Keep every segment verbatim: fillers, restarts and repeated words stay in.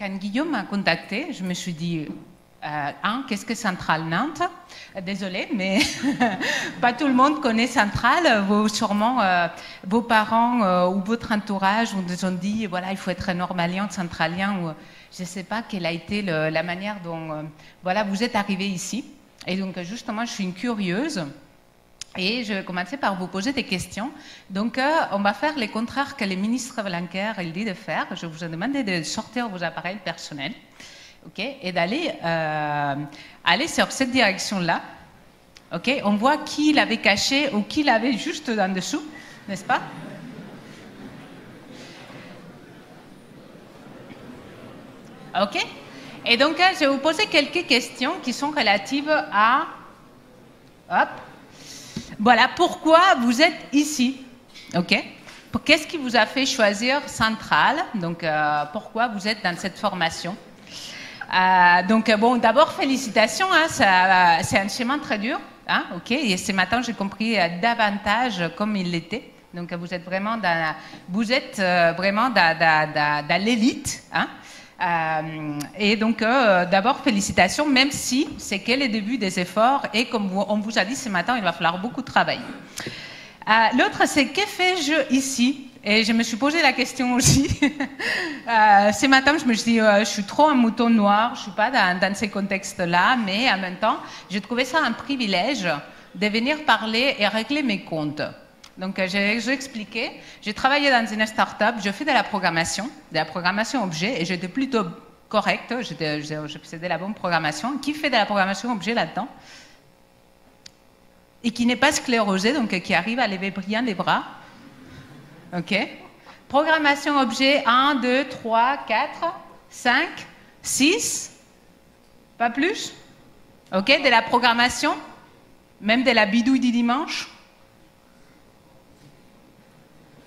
quand Guillaume m'a contacté, je me suis dit, euh, hein, qu'est-ce que Centrale Nantes? Désolée, mais pas tout le monde connaît Centrale. Vous, sûrement, euh, vos parents euh, ou votre entourage vous ont dit, voilà, il faut être normalien, centralien. Ou, je ne sais pas quelle a été le, la manière dont euh, voilà, vous êtes arrivé ici. Et donc, justement, je suis une curieuse. Et je vais commencer par vous poser des questions. Donc, euh, on va faire le contraire que le ministre Blanquer il dit de faire. Je vous ai demandé de sortir vos appareils personnels, okay, et d'aller euh, aller sur cette direction-là. Okay. On voit qui l'avait caché ou qui l'avait juste en dessous, n'est-ce pas? Ok. Et donc, euh, je vais vous poser quelques questions qui sont relatives à... Hop. Voilà, pourquoi vous êtes ici, ok? Qu'est-ce qui vous a fait choisir Centrale? Donc, euh, pourquoi vous êtes dans cette formation? euh, Donc, bon, d'abord, félicitations, hein, c'est un chemin très dur, hein, ok? Et ce matin, j'ai compris davantage comme il l'était. Donc, vous êtes vraiment dans, vous êtes vraiment dans, dans, dans, dans l'élite, hein? Euh, et donc, euh, d'abord, félicitations, même si c'est que le début des efforts et comme vous, on vous a dit ce matin, il va falloir beaucoup travailler. Euh, L'autre, c'est que fais-je ici? Et je me suis posé la question aussi. euh, ce matin, je me suis dit, euh, je suis trop un mouton noir, je ne suis pas dans, dans ces contextes-là, mais en même temps, j'ai trouvé ça un privilège de venir parler et régler mes comptes. Donc, j'ai expliqué, j'ai travaillé dans une start-up, je fais de la programmation, de la programmation objet, et j'étais plutôt correcte, je possédais la bonne programmation. Qui fait de la programmation objet là-dedans? Et qui n'est pas sclérosé, donc qui arrive à lever brillant les bras. OK. Programmation objet, un, deux, trois, quatre, cinq, six, pas plus. OK, de la programmation, même de la bidouille du dimanche.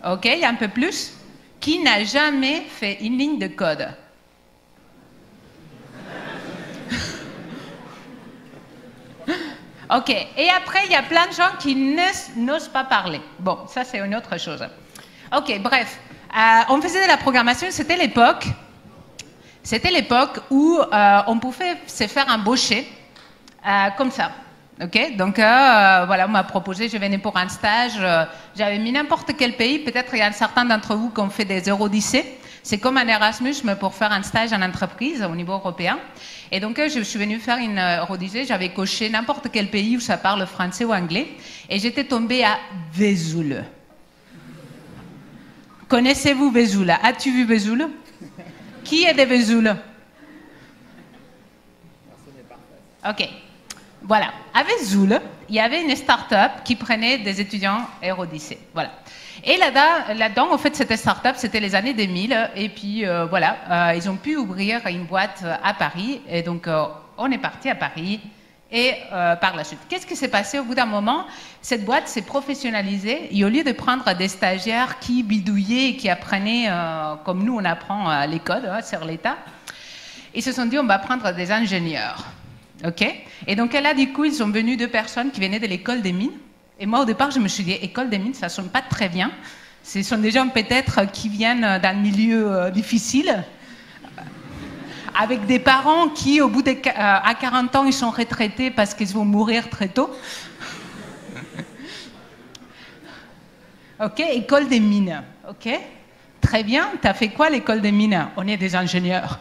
Ok, il y a un peu plus. Qui n'a jamais fait une ligne de code? Ok, et après, il y a plein de gens qui n'osent pas parler. Bon, ça, c'est une autre chose. Ok, bref, euh, on faisait de la programmation, c'était l'époque. C'était l'époque où euh, on pouvait se faire embaucher euh, comme ça. Ok, donc euh, voilà, on m'a proposé, je venais pour un stage, euh, j'avais mis n'importe quel pays, peut-être il y a certains d'entre vous qui ont fait des zéro dix-sept, c'est comme un Erasmus, mais pour faire un stage en entreprise au niveau européen. Et donc euh, je suis venue faire une zéro dix-sept, j'avais coché n'importe quel pays où ça parle français ou anglais, et j'étais tombée à Vesoul. Connaissez-vous Vesoul? As-tu vu Vesoul? Qui est de Vesoul? Ok. Voilà, à Vesoul, il y avait une start-up qui prenait des étudiants aérodicés. Voilà. Et là-dedans, en fait, cette start-up, c'était les années deux mille. Et puis, euh, voilà, euh, ils ont pu ouvrir une boîte à Paris. Et donc, euh, on est parti à Paris. Et euh, par la suite, qu'est-ce qui s'est passé? Au bout d'un moment, cette boîte s'est professionnalisée. Et au lieu de prendre des stagiaires qui bidouillaient et qui apprenaient, euh, comme nous, on apprend euh, les codes hein, sur l'État, ils se sont dit, on va prendre des ingénieurs. Okay. Et donc là, du coup, ils sont venus deux personnes qui venaient de l'école des mines. Et moi, au départ, je me suis dit, école des mines, ça ne sonne pas très bien. Ce sont des gens peut-être qui viennent d'un milieu euh, difficile, avec des parents qui, au bout de euh, à quarante ans, ils sont retraités parce qu'ils vont mourir très tôt. Ok, école des mines. Ok, très bien. Tu as fait quoi l'école des mines? On est des ingénieurs.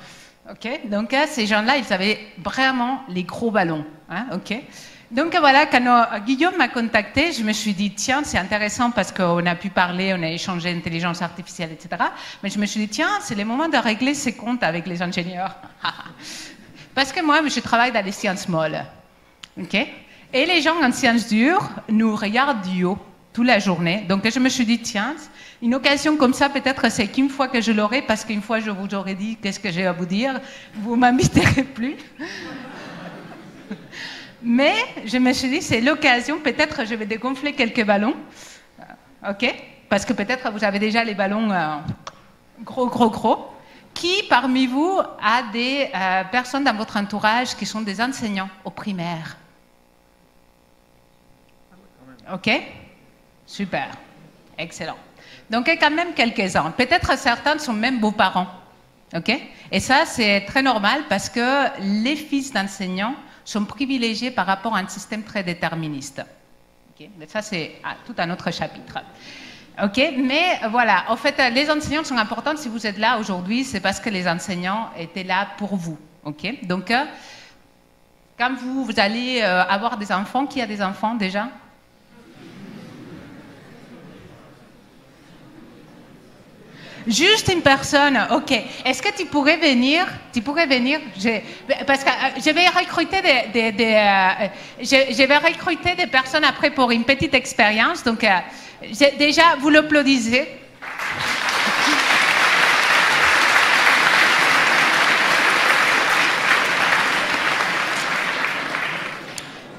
Okay. Donc, euh, ces gens-là, ils avaient vraiment les gros ballons. Hein, okay. Donc, euh, voilà, quand euh, Guillaume m'a contacté, je me suis dit, tiens, c'est intéressant parce qu'on a pu parler, on a échangé intelligence artificielle, et cetera. Mais je me suis dit, tiens, c'est le moment de régler ses comptes avec les ingénieurs. Parce que moi, je travaille dans les sciences molles. Okay. Et les gens en sciences dures nous regardent du haut toute la journée. Donc, je me suis dit, tiens, une occasion comme ça, peut-être c'est qu'une fois que je l'aurai, parce qu'une fois je vous aurai dit qu'est-ce que j'ai à vous dire, vous ne m'inviterez plus. Mais je me suis dit, c'est l'occasion, peut-être je vais dégonfler quelques ballons. OK? Parce que peut-être vous avez déjà les ballons euh, gros, gros, gros. Qui parmi vous a des euh, personnes dans votre entourage qui sont des enseignants au primaire? OK? Super, excellent. Donc, il y a quand même quelques-uns. Peut-être certains sont même beaux-parents. Okay? Et ça, c'est très normal parce que les fils d'enseignants sont privilégiés par rapport à un système très déterministe. Okay? Mais ça, c'est ah, tout un autre chapitre. Okay? Mais voilà, en fait, les enseignants sont importants. Si vous êtes là aujourd'hui, c'est parce que les enseignants étaient là pour vous. Okay? Donc, euh, quand vous, vous allez euh, avoir des enfants, qui a des enfants déjà? Juste une personne, ok. Est-ce que tu pourrais venir? Tu pourrais venir? Je, parce que je vais recruter des, des, des euh, je, je vais recruter des personnes après pour une petite expérience. Donc, euh, je, déjà, vous l'applaudissez.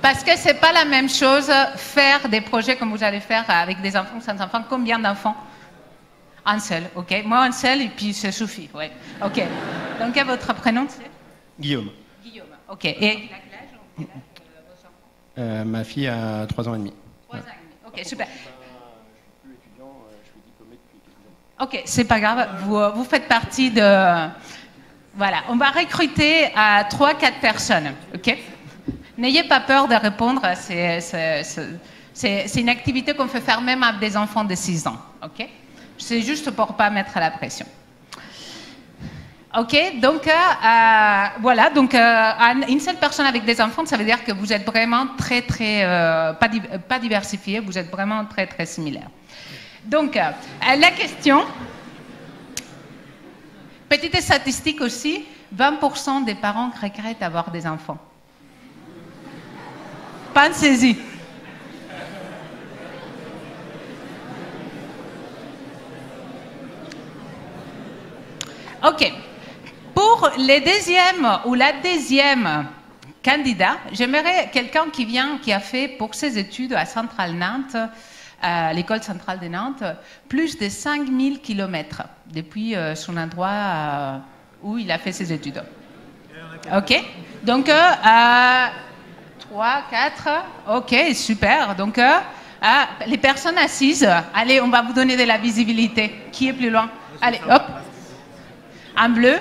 Parce que c'est pas la même chose faire des projets comme vous allez faire avec des enfants, sans enfants. Combien d'enfants? Un seul, ok. Moi, un seul, et puis ça suffit, ouais. Ok. Donc, votre prénom, c'est Guillaume. Guillaume, ok. Et quel âge vos enfants? Ma fille a trois ans et demi. trois ans et demi, ok, Par super. Contre, je ne suis pas, je suis plus étudiant, je suis diplômé depuis quelques années. Ok, c'est pas grave, vous, vous faites partie de... Voilà, on va recruter à trois quatre personnes, ok. N'ayez pas peur de répondre, c'est une activité qu'on fait faire même avec des enfants de six ans, ok. C'est juste pour ne pas mettre la pression. Ok, donc euh, voilà, donc euh, une seule personne avec des enfants, ça veut dire que vous êtes vraiment très, très, euh, pas, pas diversifié, vous êtes vraiment très, très similaire. Donc, euh, la question, petite statistique aussi, vingt pour cent des parents regrettent d'avoir des enfants. Pensez-y. Ok. Pour les deuxièmes ou la deuxième candidat, j'aimerais quelqu'un qui vient, qui a fait pour ses études à Centrale Nantes, à l'école centrale de Nantes, plus de cinq mille kilomètres depuis son endroit où il a fait ses études. Ok. Donc, euh, trois, quatre, ok, super. Donc, euh, les personnes assises, allez, on va vous donner de la visibilité. Qui est plus loin? Allez, hop. En bleu.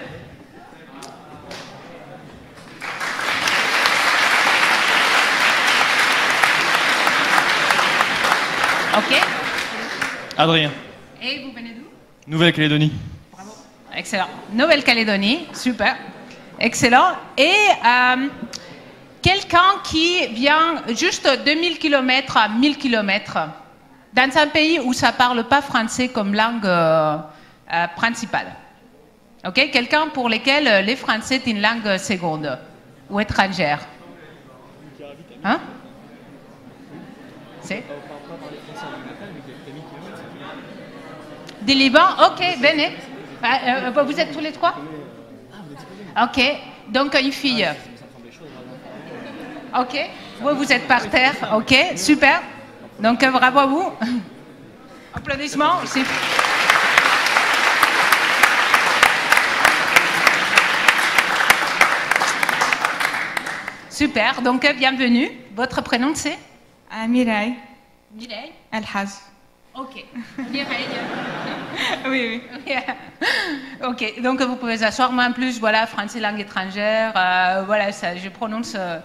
Ok. Adrien. Et vous venez d'où? Nouvelle-Calédonie. Bravo. Excellent. Nouvelle-Calédonie, super. Excellent. Et euh, quelqu'un qui vient juste deux mille kilomètres à mille kilomètres dans un pays où ça ne parle pas français comme langue euh, euh, principale. Okay, quelqu'un pour lequel les Français est une langue seconde ou étrangère. Hein? C'est? Du Liban? Ok, venez. Vous êtes tous les trois? Ok, donc une fille. Ok, vous, vous êtes par terre. Ok, super. Donc bravo à vous. Applaudissements. Super, donc bienvenue. Votre prénom, c'est euh, Mireille. Mireille Al-Haz. Ok. Mireille. Oui, oui. Ok, donc vous pouvez asseoir. Moi, en plus, voilà, français, langue étrangère. Euh, voilà, ça, je prononce. Euh...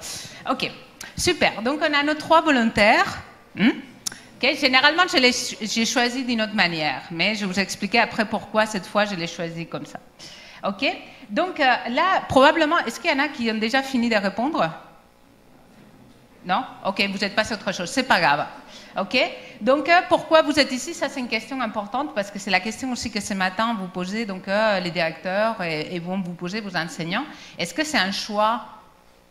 Ok, super. Donc, on a nos trois volontaires. Hmm? Okay. Généralement, je les ai choisis d'une autre manière, mais je vais vous expliquer après pourquoi cette fois, je les choisis comme ça. Ok. Donc euh, là, probablement, est-ce qu'il y en a qui ont déjà fini de répondre? Non? Ok, vous êtes passé à autre chose, c'est pas grave. Ok? Donc euh, pourquoi vous êtes ici? Ça, c'est une question importante parce que c'est la question aussi que ce matin vous posez, donc euh, les directeurs et, et vont vous poser vos enseignants. Est-ce que c'est un choix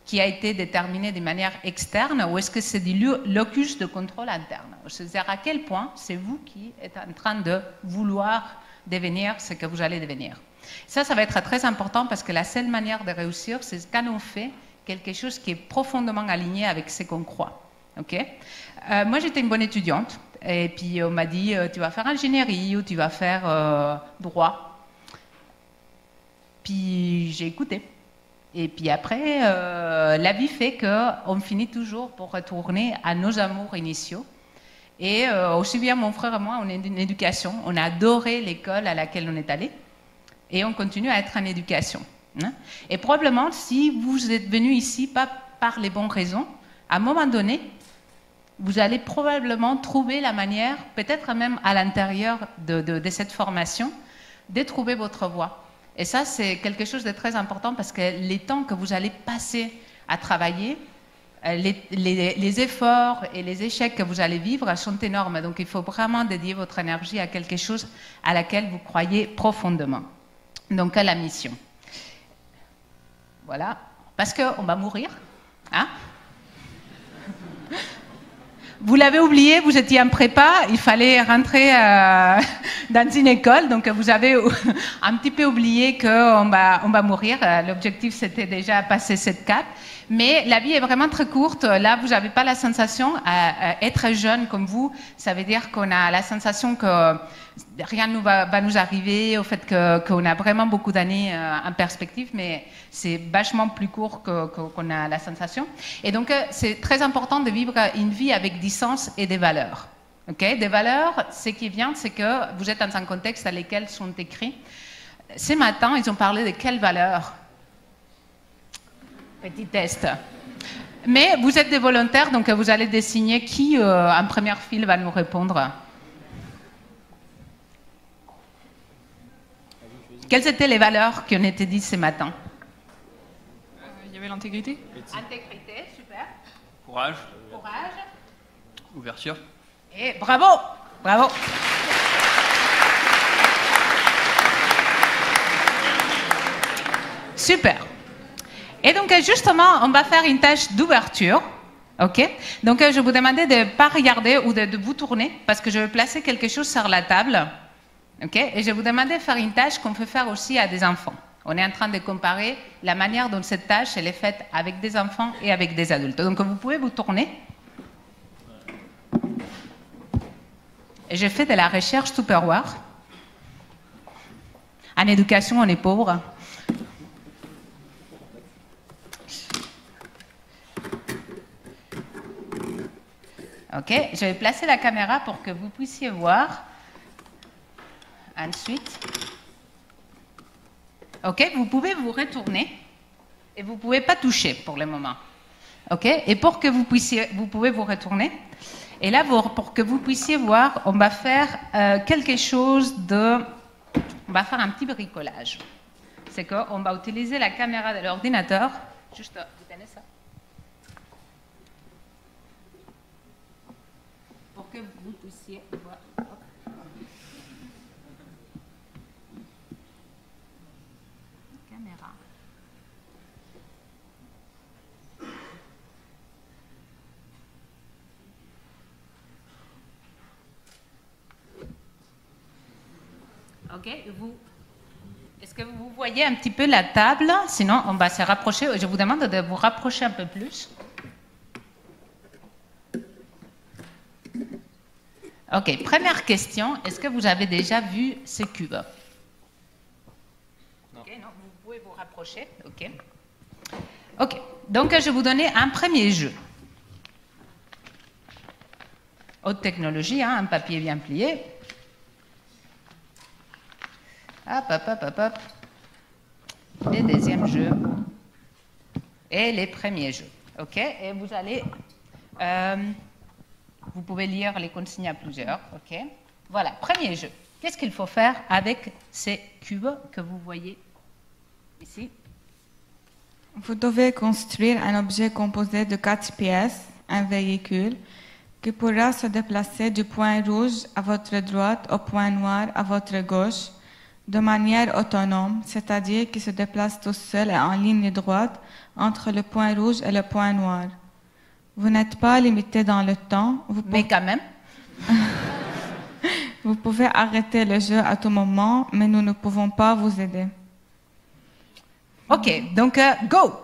qui a été déterminé de manière externe ou est-ce que c'est du locus de contrôle interne? C'est-à-dire à quel point c'est vous qui êtes en train de vouloir devenir ce que vous allez devenir. Ça, ça va être très important parce que la seule manière de réussir, c'est quand on fait quelque chose qui est profondément aligné avec ce qu'on croit. Okay? Euh, moi, j'étais une bonne étudiante et puis on m'a dit euh, tu vas faire ingénierie ou tu vas faire euh, droit. Puis j'ai écouté. Et puis après, euh, la vie fait qu'on finit toujours pour retourner à nos amours initiaux. Et euh, aussi bien mon frère et moi, on est d'une éducation. On a adoré l'école à laquelle on est allé. et on continue à être en éducation. Hein. Et probablement, si vous êtes venu ici, pas par les bonnes raisons, à un moment donné, vous allez probablement trouver la manière, peut-être même à l'intérieur de, de, de cette formation, de trouver votre voie. Et ça, c'est quelque chose de très important parce que les temps que vous allez passer à travailler, les, les, les efforts et les échecs que vous allez vivre sont énormes. Donc, il faut vraiment dédier votre énergie à quelque chose à laquelle vous croyez profondément. Donc, à la mission. Voilà. Parce qu'on va mourir. Hein? Vous l'avez oublié, vous étiez en prépa, il fallait rentrer euh, dans une école, donc vous avez un petit peu oublié qu'on va, on va mourir. L'objectif, c'était déjà passer cette cape. Mais la vie est vraiment très courte. Là, vous n'avez pas la sensation, euh, être jeune comme vous, ça veut dire qu'on a la sensation que rien ne va, va nous arriver, au fait qu'on a vraiment beaucoup d'années euh, en perspective, mais c'est vachement plus court que, que, qu'on a la sensation. Et donc, euh, c'est très important de vivre une vie avec du sens et des valeurs. Okay? Des valeurs, ce qui est bien, c'est que vous êtes dans un contexte dans lequel sont écrits. Ce matin, ils ont parlé de quelles valeurs? Petit test. Mais vous êtes des volontaires, donc vous allez dessiner qui, euh, en première file, va nous répondre. Quelles étaient les valeurs qu'on était dit ce matin? euh, Il y avait l'intégrité. Intégrité, super. Courage. Courage. Ouverture. Et bravo, bravo. Super. Et donc, justement, on va faire une tâche d'ouverture. OK? Donc, je vous demandais de ne pas regarder ou de, de vous tourner parce que je vais placer quelque chose sur la table. OK? Et je vous demandais de faire une tâche qu'on peut faire aussi à des enfants. On est en train de comparer la manière dont cette tâche elle est faite avec des enfants et avec des adultes. Donc, vous pouvez vous tourner. Et je fais de la recherche Tupperware. En éducation, on est pauvre. Ok, je vais placer la caméra pour que vous puissiez voir. Ensuite, ok, vous pouvez vous retourner et vous ne pouvez pas toucher pour le moment. Ok, et pour que vous puissiez, vous pouvez vous retourner. Et là, pour, pour que vous puissiez voir, on va faire euh, quelque chose de, on va faire un petit bricolage. C'est qu'on va utiliser la caméra de l'ordinateur. Juste, vous tenez ça. Pour que vous puissiez voir. Caméra. Ok, vous. Est-ce que vous voyez un petit peu la table? Sinon, on va se rapprocher. Je vous demande de vous rapprocher un peu plus. Ok, première question, est-ce que vous avez déjà vu ce cube? Non. Ok, non, vous pouvez vous rapprocher, ok. Ok, donc je vais vous donner un premier jeu. Haute technologie, hein, un papier bien plié. Hop, hop, hop, hop, hop. Les deuxièmes jeux. Et les premiers jeux, ok. Et vous allez... Euh, Vous pouvez lire les consignes à plusieurs. OK. Voilà, premier jeu. Qu'est-ce qu'il faut faire avec ces cubes que vous voyez ici? Vous devez construire un objet composé de quatre pièces, un véhicule, qui pourra se déplacer du point rouge à votre droite au point noir à votre gauche de manière autonome, c'est-à-dire qu'il se déplace tout seul et en ligne droite entre le point rouge et le point noir. Vous n'êtes pas limité dans le temps. Vous pouvez... Mais quand même. Vous pouvez arrêter le jeu à tout moment, mais nous ne pouvons pas vous aider. OK, donc euh, go!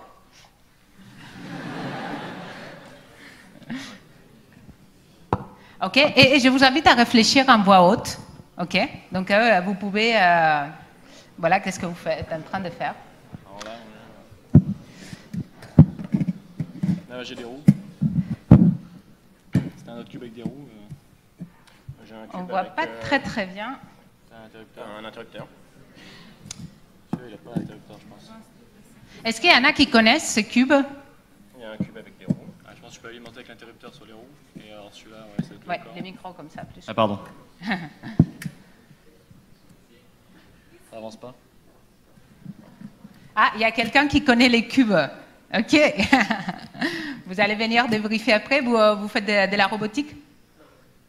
OK, et, et je vous invite à réfléchir en voix haute. OK, donc euh, vous pouvez... Euh, voilà, qu'est-ce que vous faites, êtes en train de faire? Alors là, là j'ai des roues. Un autre cube avec des roues. Un cube on ne voit avec, pas euh, très très bien. Un interrupteur. Un interrupteur. Est-ce qu'il y en a qui connaissent ce cube? Il y a un cube avec des roues. Ah, je pense que tu peux alimenter avec l'interrupteur sur les roues. Et alors celui-là, ouais, c'est ouais, le les micros comme ça. Plus. Ah, pardon. Ça avance pas. Ah, il y a quelqu'un qui connaît les cubes. OK. Vous allez venir débriefer après. Vous, vous faites de, de la robotique?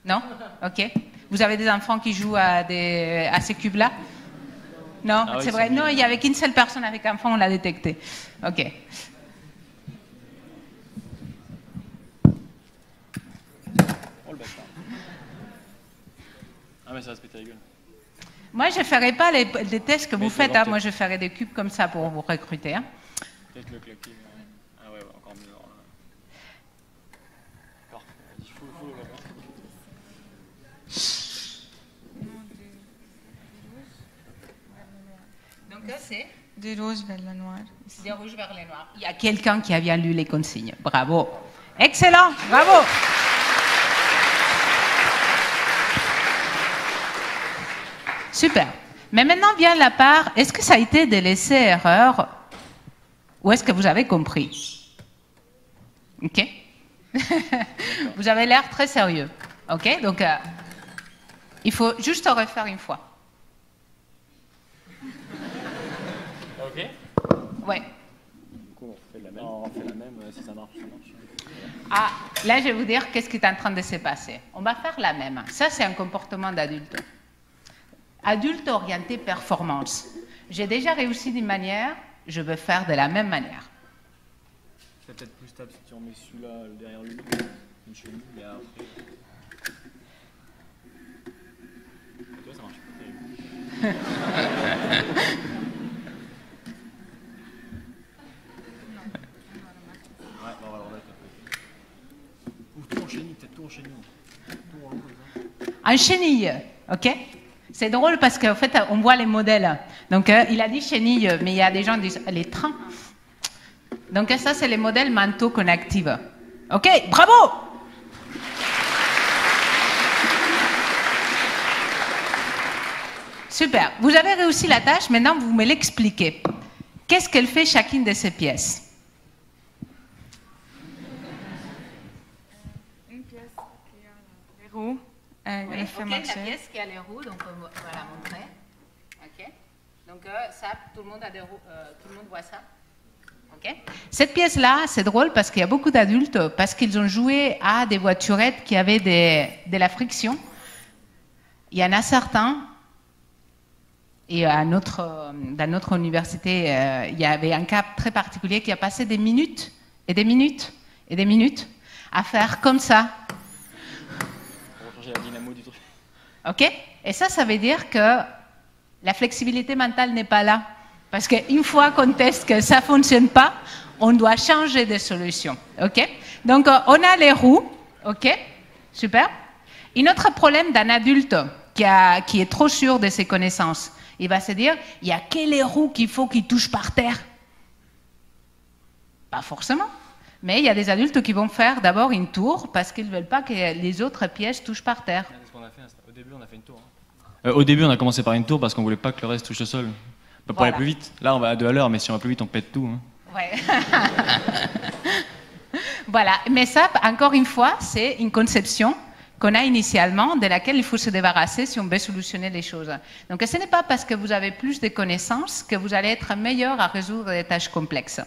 Non? OK. Vous avez des enfants qui jouent à, des, à ces cubes-là? Non, ah, c'est oui, vrai. Non, il n'y avait qu'une seule personne avec enfant, on l'a détecté. OK. Oh, le bâtard. Ah, mais ça va se péter la gueule. Moi, je ne ferai pas les, les tests que mais vous faites. Hein. Moi, je ferai des cubes comme ça pour vous recruter. Hein. Peut-être le claquer. Mais... Ah ouais, ouais, encore mieux. Encore. Il faut, il faut, là. Donc là, c'est du rouge vers le noir. Du rouge vers le noir. Il y a quelqu'un qui a bien lu les consignes. Bravo. Excellent. Bravo. Super. Mais maintenant vient la part, est-ce que ça a été des laissés-erreurs ou est-ce que vous avez compris? OK. Vous avez l'air très sérieux. OK. Donc, euh, il faut juste refaire une fois. OK. Oui. Du coup, on fait la même. On fait la même si ça marche, ça marche. Ah, là, je vais vous dire qu'est-ce qui est en train de se passer. On va faire la même. Ça, c'est un comportement d'adulte. Adulte orienté performance. J'ai déjà réussi d'une manière, je veux faire de la même manière. C'est peut-être plus stable si tu en mets celui-là derrière lui, une chemise, et après... Et toi, ça marche pas. Ouais, bah on va le remettre après. Ouvre tout en chenille, peut-être tout en chenille. Tout en chenille. En chenille, ok? C'est drôle parce qu'en fait, on voit les modèles. Donc, euh, il a dit chenille, mais il y a des gens qui disent les trains. Donc, ça, c'est les modèles mentaux qu'on active. OK, bravo! Super. Vous avez réussi la tâche, maintenant, vous me l'expliquez. Qu'est-ce qu'elle fait chacune de ces pièces? Une pièce qui a des roues. Euh, oui, okay, la pièce qui a les roues, donc on va, on va la montrer. Okay. Donc euh, ça, tout le monde a des roues, euh, tout le monde voit ça. Okay. Cette pièce-là, c'est drôle parce qu'il y a beaucoup d'adultes, parce qu'ils ont joué à des voiturettes qui avaient des, de la friction. Il y en a certains, et à notre, dans notre université, euh, il y avait un cas très particulier qui a passé des minutes, et des minutes, et des minutes, à faire comme ça. OK? Et ça, ça veut dire que la flexibilité mentale n'est pas là. Parce qu'une fois qu'on teste que ça ne fonctionne pas, on doit changer de solution. OK? Donc, on a les roues. OK? Super. Un autre problème d'un adulte qui, a, qui est trop sûr de ses connaissances, il va se dire, il n'y a que les roues qu'il faut qu'il touche par terre. Pas forcément. Mais il y a des adultes qui vont faire d'abord une tour parce qu'ils ne veulent pas que les autres pièces touchent par terre. Ah, c'est ce qu'on a fait, au début, on a fait une tour. Hein. Euh, au début, on a commencé par une tour parce qu'on ne voulait pas que le reste touche le sol. On peut voilà. Pas aller plus vite. Là, on va à deux à l'heure, mais si on va plus vite, on pète tout. Hein. Ouais. Voilà. Mais ça, encore une fois, c'est une conception qu'on a initialement de laquelle il faut se débarrasser si on veut solutionner les choses. Donc, ce n'est pas parce que vous avez plus de connaissances que vous allez être meilleur à résoudre des tâches complexes.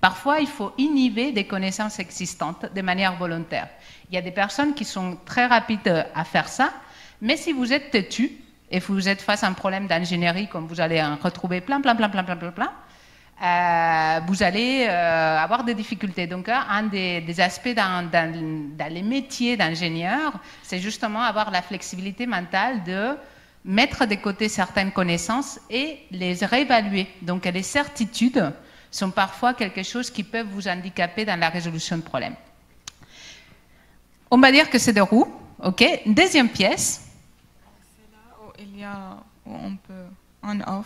Parfois, il faut inhiber des connaissances existantes de manière volontaire. Il y a des personnes qui sont très rapides à faire ça, mais si vous êtes têtu et vous êtes face à un problème d'ingénierie, comme vous allez en retrouver plein, plein, plein, plein, plein, plein, plein, euh, vous allez euh, avoir des difficultés. Donc, un des, des aspects dans, dans, dans les métiers d'ingénieur, c'est justement avoir la flexibilité mentale de mettre de côté certaines connaissances et les réévaluer. Donc, les certitudes sont parfois quelque chose qui peut vous handicaper dans la résolution de problèmes. On va dire que c'est des roues, ok. Deuxième pièce. C'est là où il y a où on peut on/off.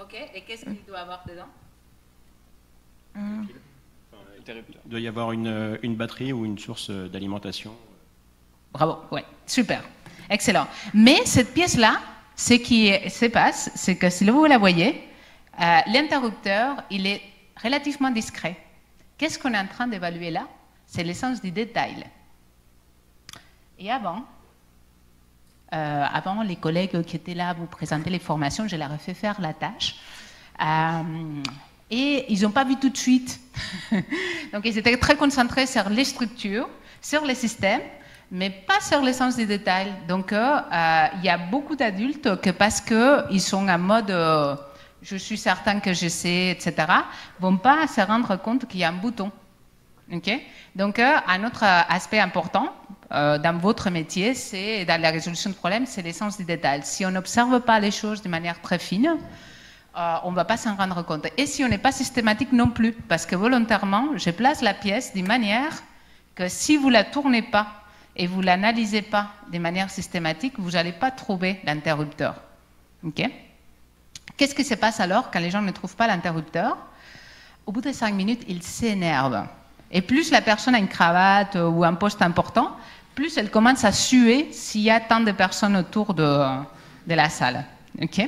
Ok. Et qu'est-ce qu'il doit avoir dedans? Hum. Il doit y avoir une, une batterie ou une source d'alimentation. Bravo. Ouais. Super. Excellent. Mais cette pièce-là, ce qui se passe, c'est que si vous la voyez. Euh, L'interrupteur, il est relativement discret. Qu'est-ce qu'on est en train d'évaluer là? C'est l'essence du détail. Et avant, euh, avant, les collègues qui étaient là vous présentaient les formations, je leur ai fait faire la tâche. Euh, et ils n'ont pas vu tout de suite. Donc ils étaient très concentrés sur les structures, sur les systèmes, mais pas sur l'essence des détails. Donc il euh, y a beaucoup d'adultes que parce qu'ils sont en mode euh, « je suis certain que je sais », et cetera, ne vont pas se rendre compte qu'il y a un bouton. Okay? Donc euh, un autre aspect important euh, dans votre métier, c'est dans la résolution de problèmes, c'est l'essence des détails. Si on n'observe pas les choses de manière très fine, Euh, on ne va pas s'en rendre compte. Et si on n'est pas systématique non plus, parce que volontairement, je place la pièce d'une manière que si vous ne la tournez pas et vous ne l'analysez pas de manière systématique, vous n'allez pas trouver l'interrupteur. Okay? Qu'est-ce qui se passe alors quand les gens ne trouvent pas l'interrupteur? Au bout de cinq minutes, ils s'énervent. Et plus la personne a une cravate ou un poste important, plus elle commence à suer s'il y a tant de personnes autour de, de la salle. Ok?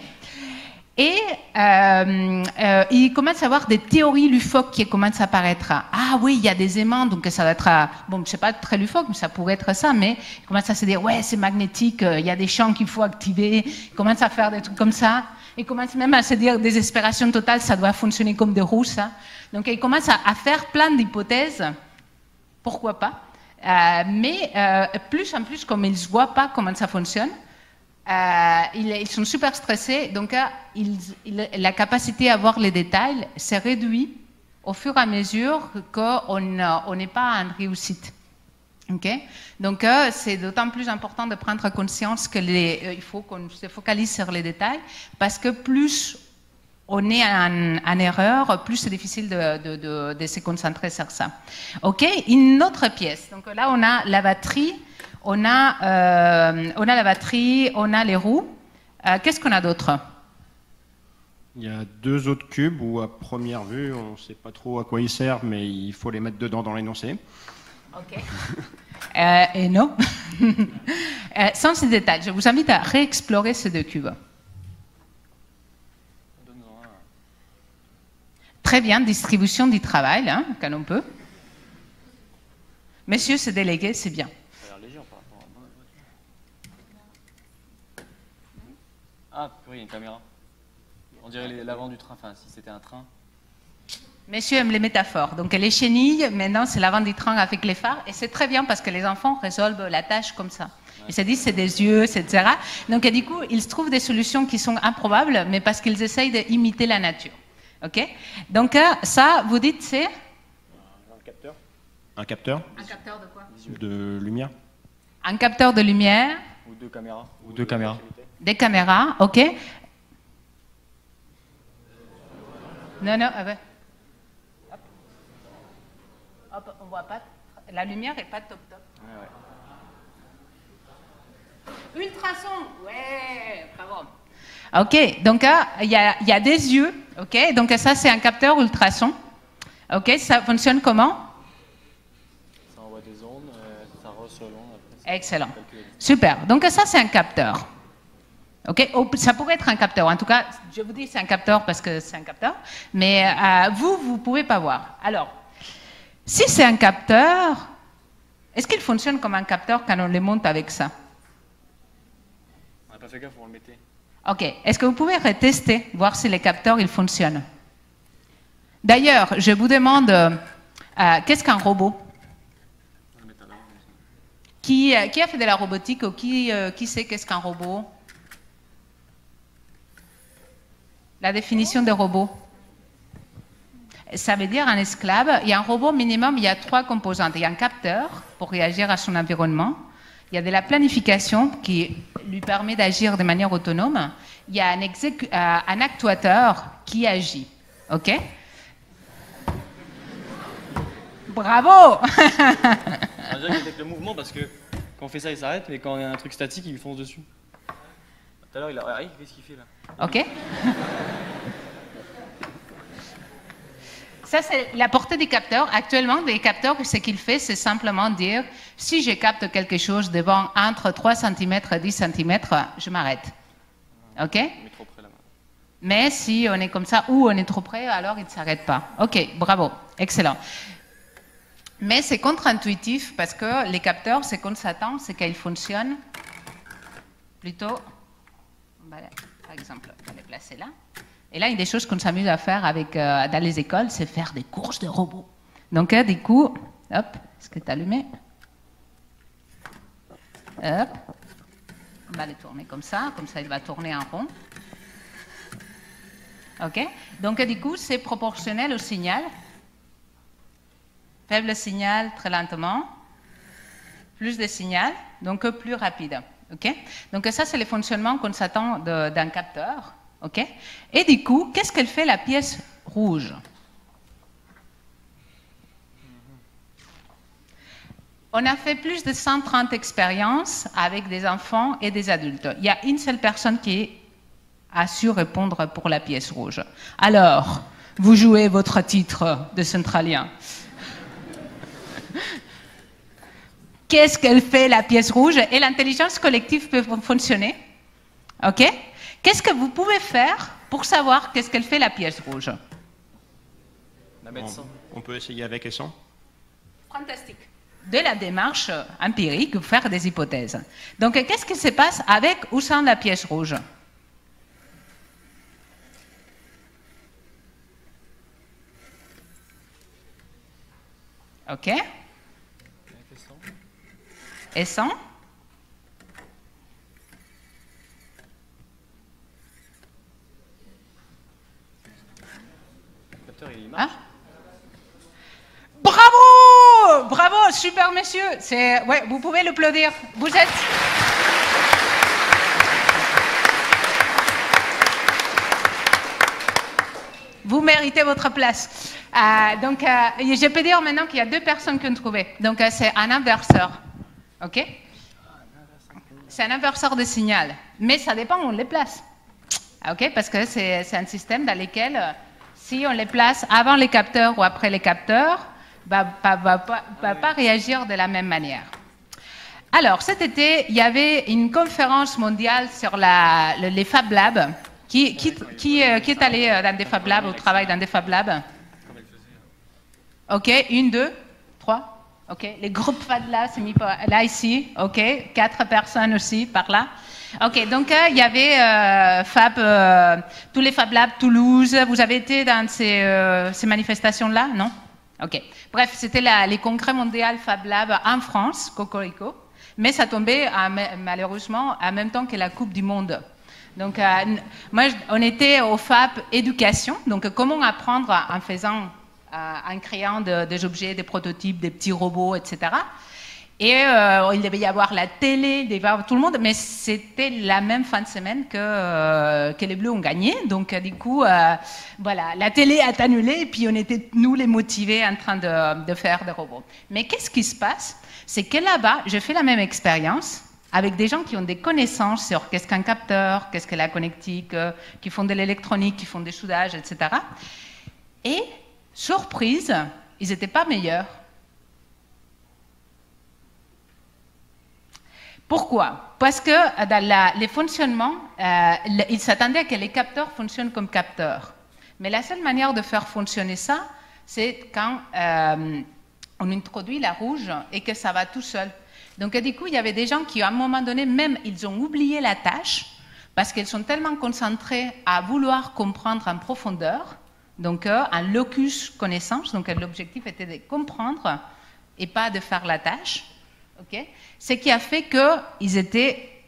Et euh, euh, il commence à avoir des théories Lufoc qui commencent à apparaître. Ah oui, il y a des aimants, donc ça va être... À... Bon, c'est pas très Lufoc, mais ça pourrait être ça, mais il commence à se dire, ouais, c'est magnétique, il y a des champs qu'il faut activer. Il commence à faire des trucs comme ça. Il commence même à se dire, désespération totale, ça doit fonctionner comme des roues, ça. Donc il commence à, à faire plein d'hypothèses, pourquoi pas. Euh, mais euh, plus en plus, comme ils ne voient pas comment ça fonctionne, Euh, ils, ils sont super stressés, donc euh, ils, ils, la capacité à voir les détails s'est réduite au fur et à mesure qu'on euh, on n'est pas en réussite. Okay? Donc euh, c'est d'autant plus important de prendre conscience qu'il euh, faut qu'on se focalise sur les détails, parce que plus on est en, en erreur, plus c'est difficile de, de, de, de se concentrer sur ça. Okay? Une autre pièce, donc là on a la batterie. On a, euh, on a la batterie, on a les roues. Euh, Qu'est-ce qu'on a d'autre? Il y a deux autres cubes où, à première vue, on ne sait pas trop à quoi ils servent, mais il faut les mettre dedans dans l'énoncé. Ok. euh, et non. euh, sans ces détails, je vous invite à réexplorer ces deux cubes. Très bien, distribution du travail, hein, quand on peut. Messieurs, c'est délégué, c'est bien. Ah, oui, il y a une caméra. On dirait l'avant du train, enfin, si c'était un train. Messieurs aiment les métaphores. Donc, les chenilles, maintenant, c'est l'avant du train avec les phares. Et c'est très bien parce que les enfants résolvent la tâche comme ça. Ouais. Ils se disent, c'est des yeux, et cetera. Donc, et du coup, ils trouvent des solutions qui sont improbables, mais parce qu'ils essayent d'imiter la nature. OK? Donc, ça, vous dites, c'est... Un capteur. Un capteur? Un capteur de quoi? De lumière. Un capteur de lumière. Ou deux caméras. Ou, Ou deux, deux caméras. caméras. Des caméras, ok. Non, non, ah ouais. Hop. Hop, on voit pas. La lumière n'est pas top top. Ouais, ouais. Ultrason, ouais, bravo. Ok, donc il y a, y a des yeux, ok. Donc ça c'est un capteur ultrason, ok. Ça fonctionne comment? Ça envoie des ondes, euh, ça reçoit l'onde. Excellent, super. Donc ça c'est un capteur. Okay. Ça pourrait être un capteur, en tout cas, je vous dis c'est un capteur parce que c'est un capteur, mais euh, vous, vous ne pouvez pas voir. Alors, si c'est un capteur, est-ce qu'il fonctionne comme un capteur quand on les monte avec ça? On n'a pas fait gaffe, on le mettait. Ok, est-ce que vous pouvez retester, voir si les capteurs, ils fonctionnent? D'ailleurs, je vous demande, euh, euh, qu'est-ce qu'un robot? Qui, euh, qui a fait de la robotique ou qui, euh, qui sait qu'est-ce qu'un robot? La définition de robot. Ça veut dire un esclave. Il y a un robot minimum, il y a trois composantes. Il y a un capteur pour réagir à son environnement. Il y a de la planification qui lui permet d'agir de manière autonome. Il y a un, exécu- euh, un actuateur qui agit. OK? Bravo! On dirait qu'il y a le mouvement parce que quand on fait ça, il s'arrête, mais quand il y a un truc statique, il fonce dessus. Tout à l'heure, il a... Qu'est-ce qu'il fait là? Ok. Ça, c'est la portée des capteurs. Actuellement, des capteurs, ce qu'il fait, c'est simplement dire si je capte quelque chose devant entre trois centimètres et dix centimètres, je m'arrête. Ok? Mais si on est comme ça ou on est trop près, alors il ne s'arrête pas. Ok, bravo, excellent. Mais c'est contre-intuitif parce que les capteurs, ce qu'on s'attend, c'est qu'ils fonctionnent plutôt... Voilà, par exemple, on va les placer là. Et là, une des choses qu'on s'amuse à faire avec, euh, dans les écoles, c'est faire des courses de robots. Donc, euh, du coup, hop, est-ce que tu as allumé? Hop, on va le tourner comme ça, comme ça il va tourner en rond. Ok? Donc, du coup, c'est proportionnel au signal. Faible signal, très lentement. Plus de signal, donc plus rapide. Ok? Donc, ça, c'est le fonctionnement qu'on s'attend d'un capteur. Okay. Et du coup, qu'est-ce qu'elle fait la pièce rouge? On a fait plus de cent trente expériences avec des enfants et des adultes. Il y a une seule personne qui a su répondre pour la pièce rouge. Alors, vous jouez votre titre de centralien. Qu'est-ce qu'elle fait la pièce rouge? Et l'intelligence collective peut fonctionner. Ok? Qu'est-ce que vous pouvez faire pour savoir qu'est-ce qu'elle fait la pièce rouge? La médecine. On peut essayer avec et sans. Fantastique. De la démarche empirique, faire des hypothèses. Donc, qu'est-ce qui se passe avec ou sans la pièce rouge? Ok. Et sans? Hein? Bravo! Bravo, super monsieur. Ouais, vous pouvez l'applaudir. Vous êtes... Vous méritez votre place. Euh, donc, euh, je peux dire maintenant qu'il y a deux personnes qu'on trouvait. Donc, euh, c'est un inverseur. OK? C'est un inverseur de signal. Mais ça dépend où on les place. OK? Parce que c'est un système dans lequel... Euh, si on les place avant les capteurs ou après les capteurs, ne bah, va bah, bah, bah, bah, pas réagir de la même manière. Alors, cet été, il y avait une conférence mondiale sur la, le, les Fab Labs. Qui, qui, qui, euh, qui est allé dans des Fab Labs ou travaille dans des Fab Labs? OK, une, deux, trois. OK, les groupes Fab Labs, c'est mis là, ici. OK, quatre personnes aussi, par là. Ok, donc il y avait euh, Fab, euh, tous les Fab Labs, Toulouse, vous avez été dans ces, euh, ces manifestations-là, non? Ok, bref, c'était les congrès mondial Fab Lab en France, cocorico, mais ça tombait à, malheureusement en même temps que la Coupe du Monde. Donc, euh, moi, on était au Fab Éducation, donc comment apprendre en faisant, euh, en créant de, des objets, des prototypes, des petits robots, et cetera. Et euh, il devait y avoir la télé, il devait y avoir tout le monde, mais c'était la même fin de semaine que, euh, que les Bleus ont gagné. Donc, du coup, euh, voilà, la télé est annulée, et puis on était, nous, les motivés, en train de, de faire des robots. Mais qu'est-ce qui se passe? C'est que là-bas, j'ai fait la même expérience avec des gens qui ont des connaissances sur qu'est-ce qu'un capteur, qu'est-ce que la connectique, euh, qui font de l'électronique, qui font des soudages, et cetera. Et, surprise, ils n'étaient pas meilleurs. Pourquoi? Parce que dans la, les fonctionnements, euh, ils s'attendaient à que les capteurs fonctionnent comme capteurs. Mais la seule manière de faire fonctionner ça, c'est quand euh, on introduit la rouge et que ça va tout seul. Donc, du coup, il y avait des gens qui, à un moment donné, même, ils ont oublié la tâche parce qu'ils sont tellement concentrés à vouloir comprendre en profondeur, donc euh, un locus connaissance, donc l'objectif était de comprendre et pas de faire la tâche. Okay. Ce qui a fait qu'ils étaient,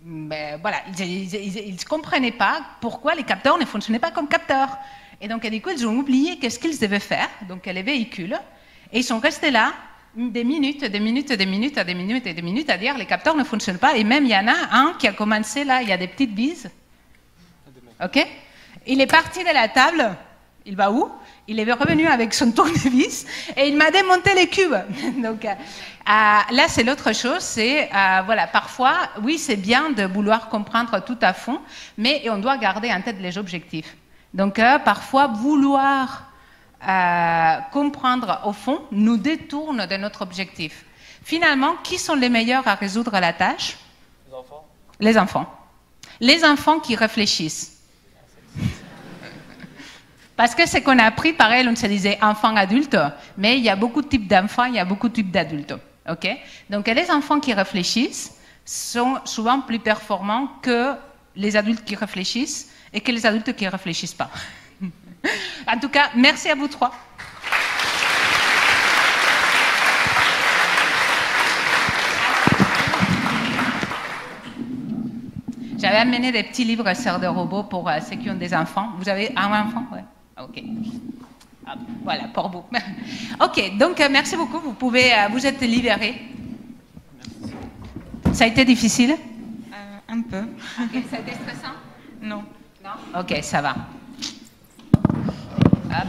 ben, voilà, ils ne comprenaient pas pourquoi les capteurs ne fonctionnaient pas comme capteurs. Et donc, du coup, ils ont oublié qu'est-ce qu'ils devaient faire, donc les véhicules, et ils sont restés là des minutes, des minutes, des minutes, des minutes et des minutes à dire les capteurs ne fonctionnent pas. Et même, il y en a un qui a commencé là, il y a des petites bises. Okay. Il est parti de la table, il va où? Il est revenu avec son tournevis et il m'a démonté les cubes. Donc euh, là, c'est l'autre chose, c'est euh, voilà, parfois, oui, c'est bien de vouloir comprendre tout à fond, mais on doit garder en tête les objectifs. Donc euh, parfois, vouloir euh, comprendre au fond nous détourne de notre objectif. Finalement, qui sont les meilleurs à résoudre la tâche? Les enfants. Les enfants. Les enfants qui réfléchissent. Parce que ce qu'on a appris, pareil, on se disait enfant-adulte, mais il y a beaucoup de types d'enfants, il y a beaucoup de types d'adultes. Okay? Donc les enfants qui réfléchissent sont souvent plus performants que les adultes qui réfléchissent et que les adultes qui ne réfléchissent pas. En tout cas, merci à vous trois. J'avais amené des petits livres sur des robots pour euh, ceux qui ont des enfants. Vous avez un enfant? Oui. OK. Hop, voilà, pour vous. OK, donc euh, merci beaucoup. Vous pouvez euh, vous êtes libérés. Ça a été difficile? euh, Un peu. Okay, ça a été stressant? Non. Non? OK, ça va. Hop.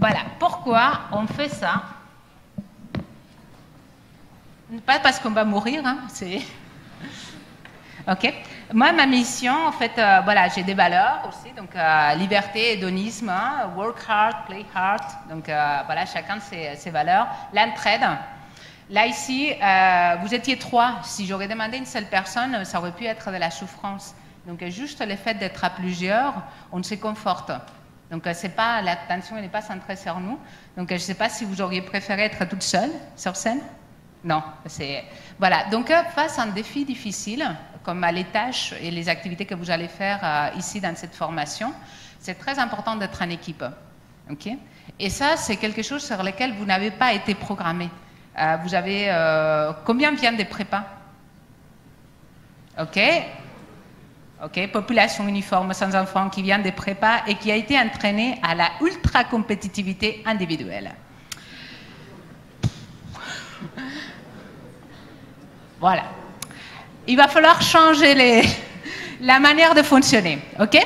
Voilà, pourquoi on fait ça? Pas parce qu'on va mourir, hein, c'est... Ok. Moi, ma mission, en fait, euh, voilà, j'ai des valeurs aussi, donc euh, liberté, hédonisme, hein, work hard, play hard, donc euh, voilà, chacun de ses, ses valeurs. L'entraide. Là, ici, euh, vous étiez trois. Si j'aurais demandé une seule personne, ça aurait pu être de la souffrance. Donc, juste le fait d'être à plusieurs, on se conforte. Donc, c'est pas, l'attention n'est pas centrée sur nous. Donc, je ne sais pas si vous auriez préféré être toute seule sur scène. Non, c'est... Voilà, donc face à un défi difficile, comme à les tâches et les activités que vous allez faire euh, ici dans cette formation, c'est très important d'être en équipe. Okay? Et ça, c'est quelque chose sur lequel vous n'avez pas été programmé. Euh, vous avez... Euh, combien viennent des prépas? Ok. Ok, population uniforme sans enfants qui vient des prépas et qui a été entraînée à la ultra-compétitivité individuelle. Voilà. Il va falloir changer les, la manière de fonctionner, ok?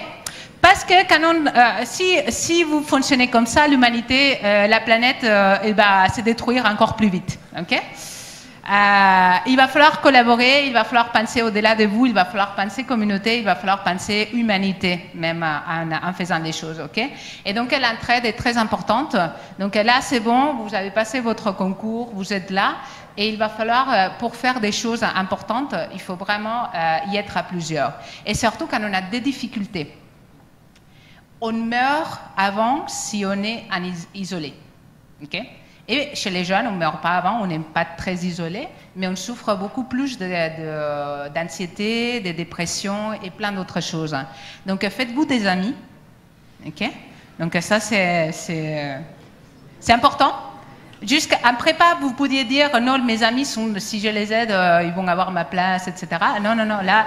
Parce que quand on, euh, si, si vous fonctionnez comme ça, l'humanité, euh, la planète, euh, elle va se détruire encore plus vite, ok? euh, Il va falloir collaborer, il va falloir penser au-delà de vous, il va falloir penser communauté, il va falloir penser humanité, même en, en faisant des choses, ok? Et donc l'entraide est très importante. Donc là, c'est bon, vous avez passé votre concours, vous êtes là. Et il va falloir, pour faire des choses importantes, il faut vraiment y être à plusieurs. Et surtout quand on a des difficultés. On meurt avant si on est isolé. Okay? Et chez les jeunes, on ne meurt pas avant, on n'est pas très isolé, mais on souffre beaucoup plus d'anxiété, de, de, de dépression et plein d'autres choses. Donc faites-vous des amis. Okay? Donc ça, c'est important. Jusqu'à prépa, vous pouviez dire non, mes amis, sont, si je les aide, euh, ils vont avoir ma place, et cetera. Non, non, non, là,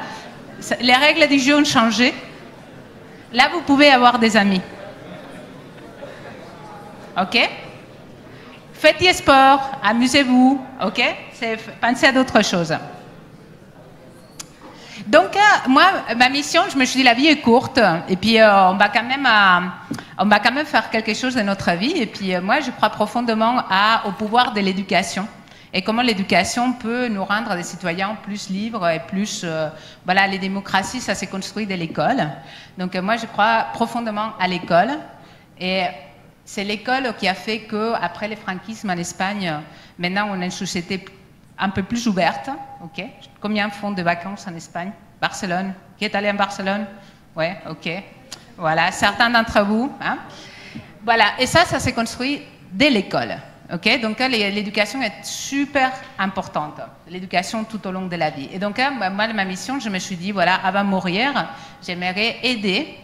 les règles du jeu ont changé. Là, vous pouvez avoir des amis. Ok? Faites du sport, amusez-vous, ok? Pensez à d'autres choses. Donc, euh, moi, ma mission, je me suis dit, la vie est courte, et puis euh, on va quand même... Euh, On va quand même faire quelque chose de notre vie. Et puis euh, moi, je crois profondément à, au pouvoir de l'éducation et comment l'éducation peut nous rendre des citoyens plus libres et plus... Euh, voilà, les démocraties, ça s'est construit dès l'école. Donc euh, moi, je crois profondément à l'école. Et c'est l'école qui a fait qu'après le franquisme en Espagne, maintenant, on a une société un peu plus ouverte. Okay. Combien font de vacances en Espagne? Barcelone? Qui est allé à Barcelone? Ouais, ok. Voilà, certains d'entre vous. Hein. Voilà, et ça, ça s'est construit dès l'école. Okay? Donc, l'éducation est super importante. L'éducation tout au long de la vie. Et donc, moi, ma mission, je me suis dit, voilà, avant de mourir, j'aimerais aider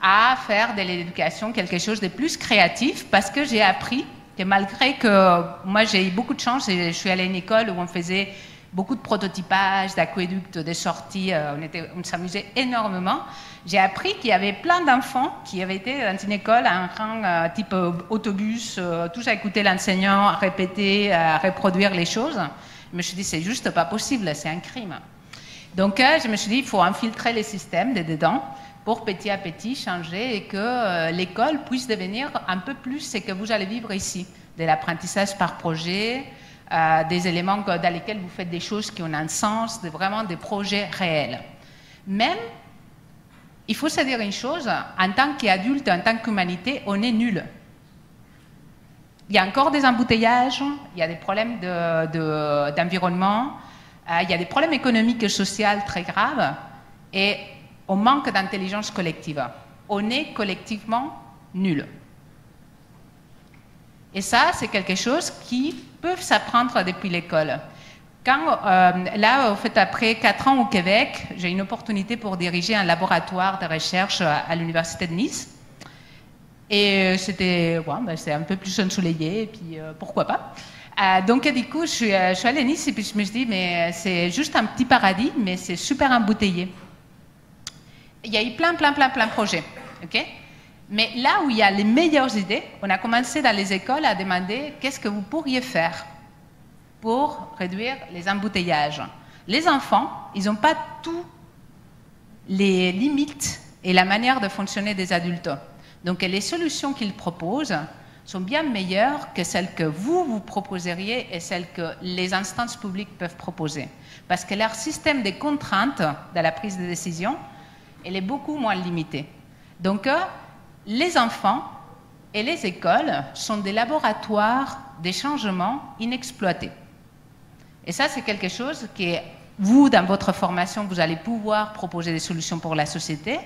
à faire de l'éducation quelque chose de plus créatif parce que j'ai appris que malgré que moi, j'ai eu beaucoup de chance, je suis allée à une école où on faisait beaucoup de prototypage, d'aqueducts, des sorties, on, était, on s'amusait énormément. J'ai appris qu'il y avait plein d'enfants qui avaient été dans une école, un rang euh, type euh, autobus, euh, tous à écouter l'enseignant, à répéter, à reproduire les choses. Je me suis dit, c'est juste pas possible, c'est un crime. Donc, euh, je me suis dit, il faut infiltrer les systèmes de dedans pour petit à petit changer et que euh, l'école puisse devenir un peu plus ce que vous allez vivre ici, de l'apprentissage par projet, euh, des éléments dans lesquels vous faites des choses qui ont un sens, de, vraiment des projets réels. Même il faut se dire une chose, en tant qu'adulte, en tant qu'humanité, on est nul. Il y a encore des embouteillages, il y a des problèmes d'environnement, de, de, euh, il y a des problèmes économiques et sociaux très graves, et on manque d'intelligence collective. on est collectivement nul. Et ça, c'est quelque chose qui peut s'apprendre depuis l'école. Quand, euh, là, en fait, après quatre ans au Québec, j'ai une opportunité pour diriger un laboratoire de recherche à l'université de Nice. Et c'était, ouais, ben, c'est un peu plus ensoleillé, et puis euh, pourquoi pas. Euh, donc, du coup, je suis, je suis allée à Nice, et puis je me suis dit, mais c'est juste un petit paradis, mais c'est super embouteillé. Il y a eu plein, plein, plein, plein de projets, ok? Mais là où il y a les meilleures idées, on a commencé dans les écoles à demander qu'est-ce que vous pourriez faire pour réduire les embouteillages. Les enfants, ils n'ont pas toutes les limites et la manière de fonctionner des adultes. Donc les solutions qu'ils proposent sont bien meilleures que celles que vous, vous proposeriez et celles que les instances publiques peuvent proposer. Parce que leur système de contraintes dans la prise de décision, elle est beaucoup moins limitée. Donc les enfants et les écoles sont des laboratoires des changements inexploités. Et ça, c'est quelque chose que vous, dans votre formation, vous allez pouvoir proposer des solutions pour la société,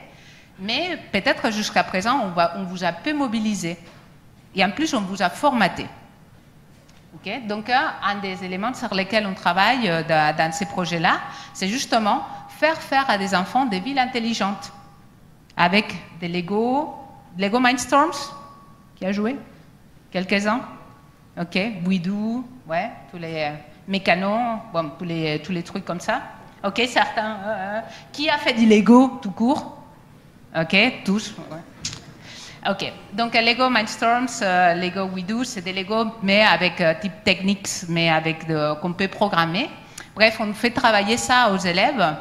mais peut-être jusqu'à présent, on, va, on vous a peu mobilisé. Et en plus, on vous a formaté. Okay? Donc, un des éléments sur lesquels on travaille dans ces projets-là, c'est justement faire faire à des enfants des villes intelligentes, avec des Lego, Lego Mindstorms, qui a joué quelques-uns. Ok, WeDo, ouais, tous les mécanos, bon, tous les, tous les trucs comme ça. Ok, certains. Euh, qui a fait du Lego tout court? Ok, tous. Ouais. Ok, donc Lego Mindstorms, euh, Lego WeDo, c'est des Lego, mais avec euh, type techniques, mais avec qu'on peut programmer. Bref, on fait travailler ça aux élèves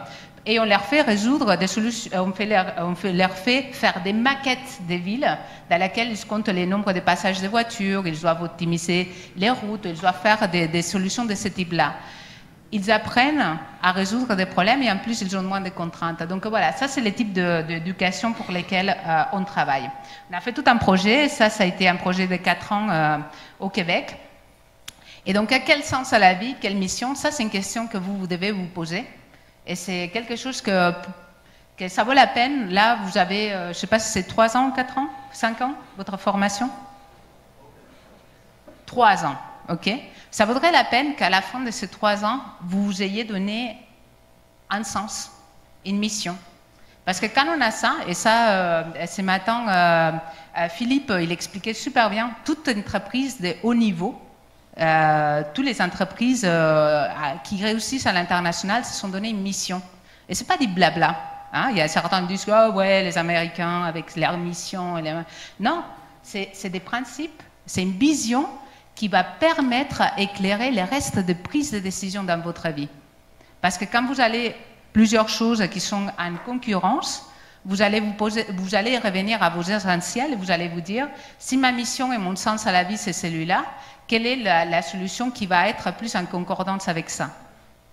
et on leur fait résoudre des solutions, on, fait leur, on fait leur fait faire des maquettes des villes dans lesquelles ils comptent les nombres de passages de voitures, ils doivent optimiser les routes, ils doivent faire des, des solutions de ce type-là. Ils apprennent à résoudre des problèmes et en plus, ils ont moins de contraintes. Donc voilà, ça c'est le type d'éducation pour lesquels euh, on travaille. On a fait tout un projet, ça, ça a été un projet de quatre ans euh, au Québec. Et donc, à quel sens à la vie, quelle mission? Ça, c'est une question que vous, vous devez vous poser. Et c'est quelque chose que, que ça vaut la peine. Là, vous avez, euh, je ne sais pas si c'est trois ans, quatre ans, cinq ans, votre formation? trois ans, ok. Ça vaudrait la peine qu'à la fin de ces trois ans, vous vous ayez donné un sens, une mission. Parce que quand on a ça, et ça, euh, ce matin, euh, Philippe, il expliquait super bien, toute entreprise de haut niveau, Euh, toutes les entreprises euh, qui réussissent à l'international se sont donné une mission. Et ce n'est pas du blabla. Hein? Il y a certains qui disent oh, « ouais, les Américains avec leur mission... » les... Non, c'est des principes, c'est une vision qui va permettre d'éclairer le reste des prises de décision dans votre vie. Parce que quand vous allez plusieurs choses qui sont en concurrence, vous allez, vous, poser, vous allez revenir à vos essentiels et vous allez vous dire « si ma mission et mon sens à la vie, c'est celui-là, quelle est la, la solution qui va être plus en concordance avec ça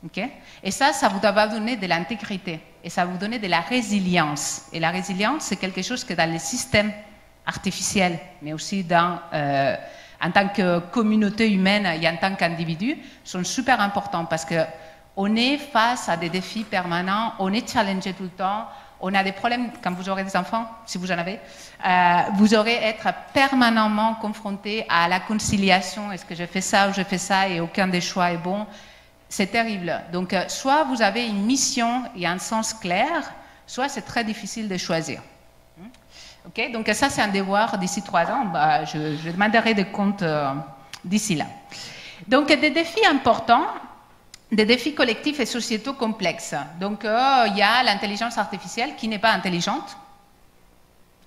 okay? ?» Et ça, ça vous va donner de l'intégrité et ça vous donner de la résilience. Et la résilience, c'est quelque chose que dans les systèmes artificiels, mais aussi dans, euh, en tant que communauté humaine et en tant qu'individu, sont super importants parce qu'on est face à des défis permanents, on est challengé tout le temps, on a des problèmes, quand vous aurez des enfants, si vous en avez, euh, vous aurez à être permanemment confronté à la conciliation. Est-ce que je fais ça ou je fais ça et aucun des choix est bon? C'est terrible. Donc, euh, soit vous avez une mission et un sens clair, soit c'est très difficile de choisir. Okay? Donc, ça, c'est un devoir d'ici trois ans. Bah, je, je demanderai des comptes euh, d'ici là. Donc, des défis importants. Des défis collectifs et sociétaux complexes. Donc, euh, il y a l'intelligence artificielle qui n'est pas intelligente,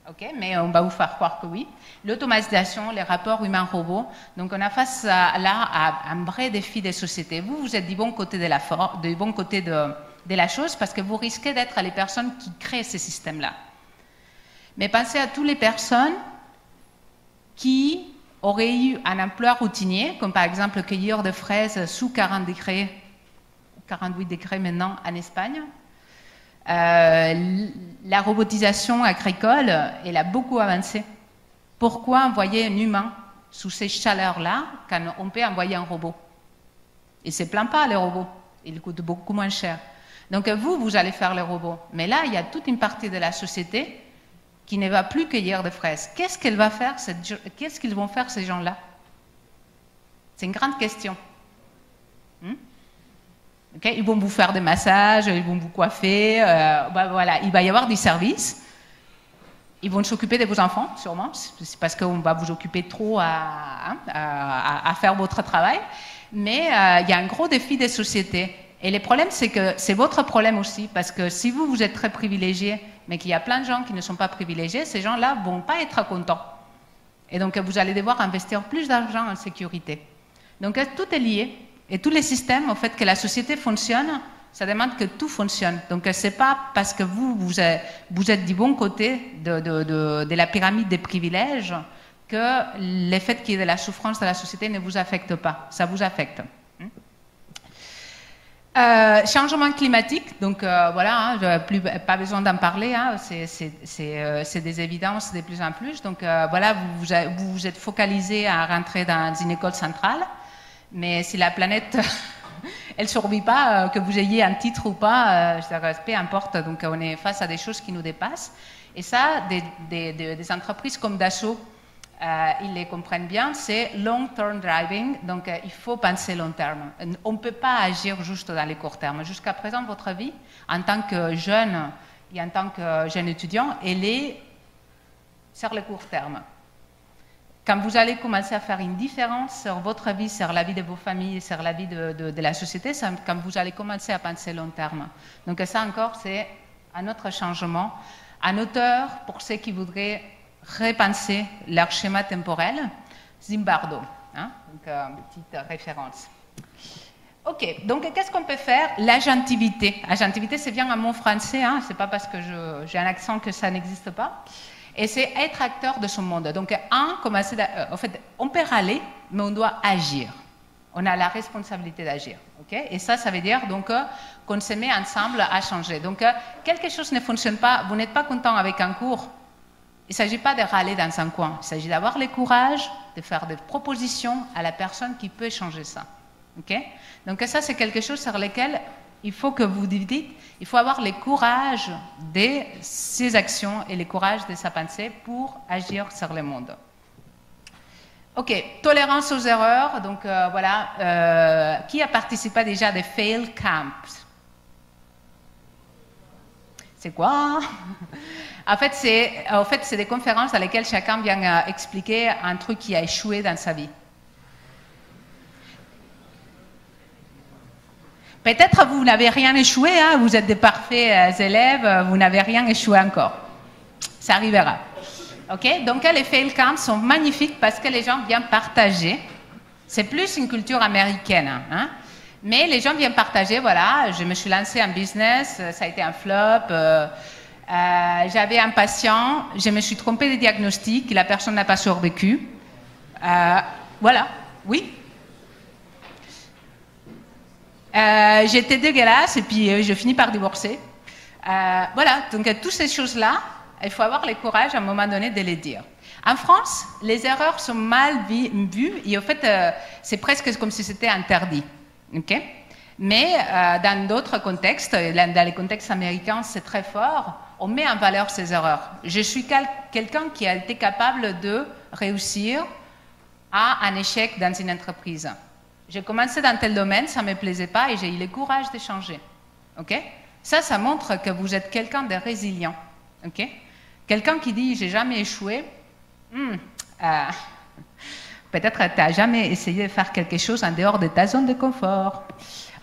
okay, mais on va vous faire croire que oui. L'automatisation, les rapports humains-robots. Donc, on a face à, là à un vrai défi des sociétés. Vous, vous êtes du bon côté de la, for du bon côté de, de la chose parce que vous risquez d'être les personnes qui créent ces systèmes-là. Mais pensez à toutes les personnes qui auraient eu un emploi routinier, comme par exemple cueillir de fraises sous quarante degrés, quarante-huit degrés maintenant en Espagne. Euh, la robotisation agricole, elle a beaucoup avancé. Pourquoi envoyer un humain sous ces chaleurs-là quand on peut envoyer un robot? Il ne se plaint pas, les robots. Ils coûtent beaucoup moins cher. Donc vous, vous allez faire les robots. Mais là, il y a toute une partie de la société qui ne va plus cueillir des fraises, qu'est-ce qu'elle va faire, cette... qu'est-ce qu'ils vont faire ces gens-là? C'est une grande question. Hmm? Okay, ils vont vous faire des massages, ils vont vous coiffer, euh, bah, voilà. Il va y avoir du service. Ils vont s'occuper de vos enfants, sûrement, c'est parce qu'on va vous occuper trop à, à, à faire votre travail. Mais euh, il y a un gros défi des sociétés. Et le problème, c'est que c'est votre problème aussi, parce que si vous, vous êtes très privilégié, mais qu'il y a plein de gens qui ne sont pas privilégiés, ces gens-là ne vont pas être contents. Et donc, vous allez devoir investir plus d'argent en sécurité. Donc, tout est lié. Et tous les systèmes, au fait que la société fonctionne, ça demande que tout fonctionne. Donc, ce n'est pas parce que vous, vous êtes, vous êtes du bon côté de, de, de, de la pyramide des privilèges que le fait qu'il y ait de la souffrance de la société ne vous affecte pas. Ça vous affecte. Hum? Euh, changement climatique, donc euh, voilà, hein, plus, pas besoin d'en parler, hein, c'est euh, des évidences de plus en plus. Donc euh, voilà, vous vous, vous êtes focalisé à rentrer dans une école centrale, mais si la planète, elle ne survit pas, euh, que vous ayez un titre ou pas, euh, je dirais, peu importe, donc on est face à des choses qui nous dépassent. Et ça, des, des, des entreprises comme Dassault, Euh, ils les comprennent bien, c'est long-term driving, donc euh, il faut penser long terme. On ne peut pas agir juste dans les court terme. Jusqu'à présent, votre vie, en tant que jeune et en tant que jeune étudiant, elle est sur le court terme. Quand vous allez commencer à faire une différence sur votre vie, sur la vie de vos familles, sur la vie de, de, de la société, c'est quand vous allez commencer à penser long terme. Donc ça encore, c'est un autre changement. En hauteur, pour ceux qui voudraient repenser leur schéma temporel, Zimbardo, hein, donc euh, petite référence. Ok, donc qu'est-ce qu'on peut faire? L'agentivité. Agentivité, c'est bien un mot français, hein, c'est pas parce que j'ai un accent que ça n'existe pas. Et c'est être acteur de son monde. Donc, un, commencer euh, en fait, on peut râler, mais on doit agir. On a la responsabilité d'agir. Okay? Et ça, ça veut dire donc euh, qu'on se met ensemble à changer. Donc, euh, quelque chose ne fonctionne pas, vous n'êtes pas content avec un cours. Il ne s'agit pas de râler dans un coin, il s'agit d'avoir le courage de faire des propositions à la personne qui peut changer ça. Okay? Donc ça, c'est quelque chose sur lequel il faut que vous dites, il faut avoir le courage de ses actions et le courage de sa pensée pour agir sur le monde. Ok, tolérance aux erreurs, donc euh, voilà, euh, qui a participé déjà à des fail camps? C'est quoi? En fait, c'est en fait, des conférences dans lesquelles chacun vient euh, expliquer un truc qui a échoué dans sa vie. Peut-être vous n'avez rien échoué, hein, vous êtes des parfaits euh, élèves, vous n'avez rien échoué encore. Ça arrivera. Okay? Donc, les fail camps sont magnifiques parce que les gens viennent partager. C'est plus une culture américaine. Hein? Mais les gens viennent partager, voilà, je me suis lancée en business, ça a été un flop, euh, euh, j'avais un patient, je me suis trompée de diagnostic, la personne n'a pas survécu. Euh, voilà, oui. Euh, J'étais dégueulasse et puis euh, je finis par divorcer. Euh, voilà, donc toutes ces choses-là, il faut avoir le courage à un moment donné de les dire. En France, les erreurs sont mal vues et en fait, euh, c'est presque comme si c'était interdit. Okay. Mais euh, dans d'autres contextes, dans les contextes américains, c'est très fort, on met en valeur ces erreurs. Je suis quelqu'un qui a été capable de réussir à un échec dans une entreprise. J'ai commencé dans tel domaine, ça ne me plaisait pas et j'ai eu le courage de changer. Okay. Ça, ça montre que vous êtes quelqu'un de résilient. Okay. Quelqu'un qui dit « j'ai jamais échoué hmm, », euh, peut-être que tu n'as jamais essayé de faire quelque chose en dehors de ta zone de confort.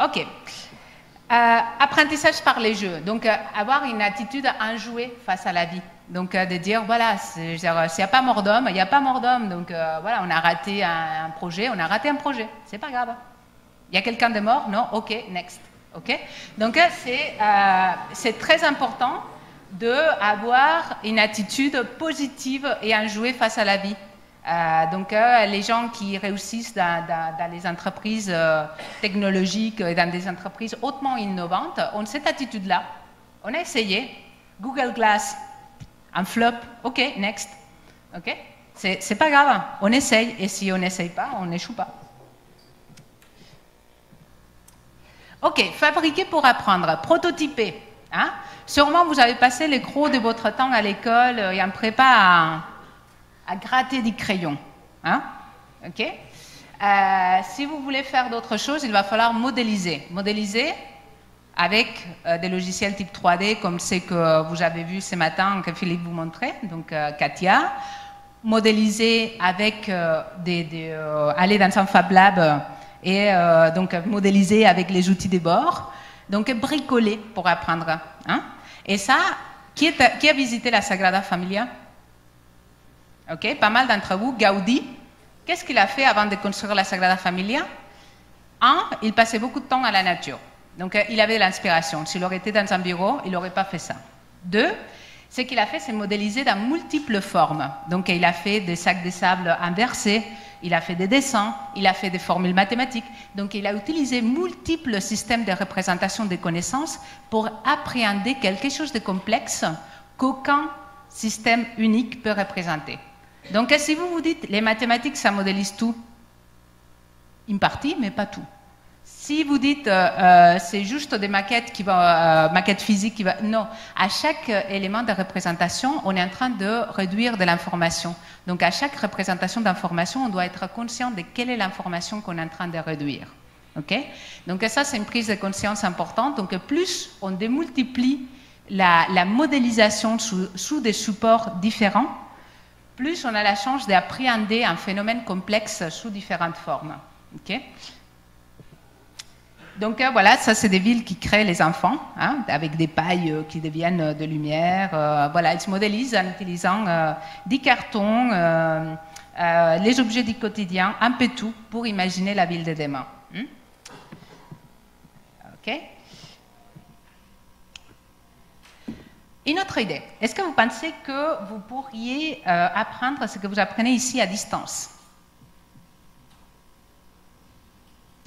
Ok. Euh, apprentissage par les jeux. Donc, euh, avoir une attitude enjouée face à la vie. Donc, euh, de dire, voilà, s'il n'y a pas mort d'homme, il n'y a pas mort d'homme. Donc, euh, voilà, on a raté un, un projet, on a raté un projet. C'est pas grave. Il y a quelqu'un de mort? Non? Ok, next. Ok. Donc, euh, c'est euh, très important d'avoir une attitude positive et enjouée face à la vie. Euh, donc, euh, les gens qui réussissent dans, dans, dans les entreprises euh, technologiques et dans des entreprises hautement innovantes ont cette attitude-là. On a essayé. Google Glass, un flop. OK, next. OK, c'est pas grave. On essaye. Et si on n'essaye pas, on n'échoue pas. OK, fabriquer pour apprendre. Prototyper. Hein? Sûrement, vous avez passé le gros de votre temps à l'école et en prépa à, à gratter des crayons. Hein? Ok? Euh, si vous voulez faire d'autres choses, il va falloir modéliser. Modéliser avec euh, des logiciels type trois D, comme c'est que vous avez vu ce matin, que Philippe vous montrait, donc euh, Katia. Modéliser avec euh, des, des euh, aller dans un Fab Lab et euh, donc modéliser avec les outils des bords. Donc, bricoler pour apprendre. Hein? Et ça, qui, est, qui a visité la Sagrada Familia? Ok, pas mal d'entre vous. Gaudi, qu'est-ce qu'il a fait avant de construire la Sagrada Familia? Un, il passait beaucoup de temps à la nature. Donc, il avait de l'inspiration. S'il aurait été dans un bureau, il n'aurait pas fait ça. Deux, ce qu'il a fait, c'est modéliser dans multiples formes. Donc, il a fait des sacs de sable inversés, il a fait des dessins, il a fait des formules mathématiques. Donc, il a utilisé multiples systèmes de représentation des connaissances pour appréhender quelque chose de complexe qu'aucun système unique peut représenter. Donc, si vous vous dites, les mathématiques, ça modélise tout, une partie, mais pas tout. Si vous dites, euh, c'est juste des maquettes, qui vont, euh, maquettes physiques, qui vont, non. À chaque élément de représentation, on est en train de réduire de l'information. Donc, à chaque représentation d'information, on doit être conscient de quelle est l'information qu'on est en train de réduire. Okay? Donc, ça, c'est une prise de conscience importante. Donc, plus on démultiplie la, la modélisation sous, sous des supports différents, plus on a la chance d'appréhender un phénomène complexe sous différentes formes. Okay? Donc euh, voilà, ça c'est des villes qui créent les enfants, hein, avec des pailles euh, qui deviennent euh, de lumière. Euh, voilà, ils se modélisent en utilisant euh, des cartons, euh, euh, les objets du quotidien, un peu tout, pour imaginer la ville de demain. Hmm? Ok. Une autre idée. Est-ce que vous pensez que vous pourriez euh, apprendre ce que vous apprenez ici à distance?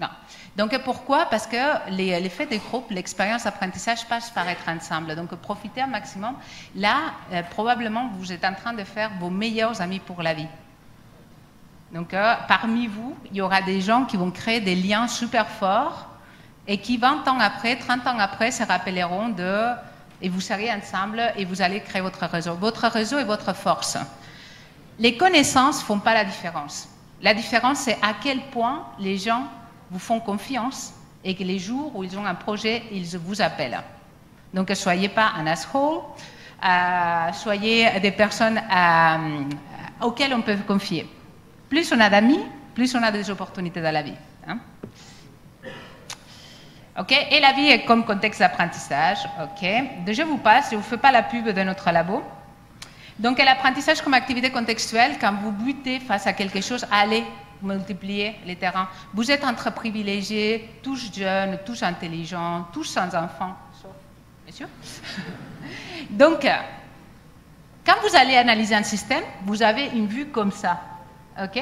Non. Donc pourquoi? Parce que l'effet des groupes, l'expérience apprentissage passe par être ensemble. Donc profitez un maximum. Là, euh, probablement, vous êtes en train de faire vos meilleurs amis pour la vie. Donc euh, parmi vous, il y aura des gens qui vont créer des liens super forts et qui vingt ans après, trente ans après, se rappelleront de... Et vous serez ensemble et vous allez créer votre réseau. Votre réseau est votre force. Les connaissances ne font pas la différence. La différence, c'est à quel point les gens... vous font confiance et que les jours où ils ont un projet, ils vous appellent. Donc, ne soyez pas un asshole, euh, soyez des personnes euh, auxquelles on peut confier. Plus on a d'amis, plus on a des opportunités dans la vie. Hein? Ok. Et la vie est comme contexte d'apprentissage. Ok. Je vous passe, je ne vous fais pas la pub de notre labo. Donc, l'apprentissage comme activité contextuelle, quand vous butez face à quelque chose, allez multiplier les terrains. Vous êtes entre privilégiés, tous jeunes, tous intelligents, tous sans enfants, sauf, bien sûr. Donc, quand vous allez analyser un système, vous avez une vue comme ça, ok,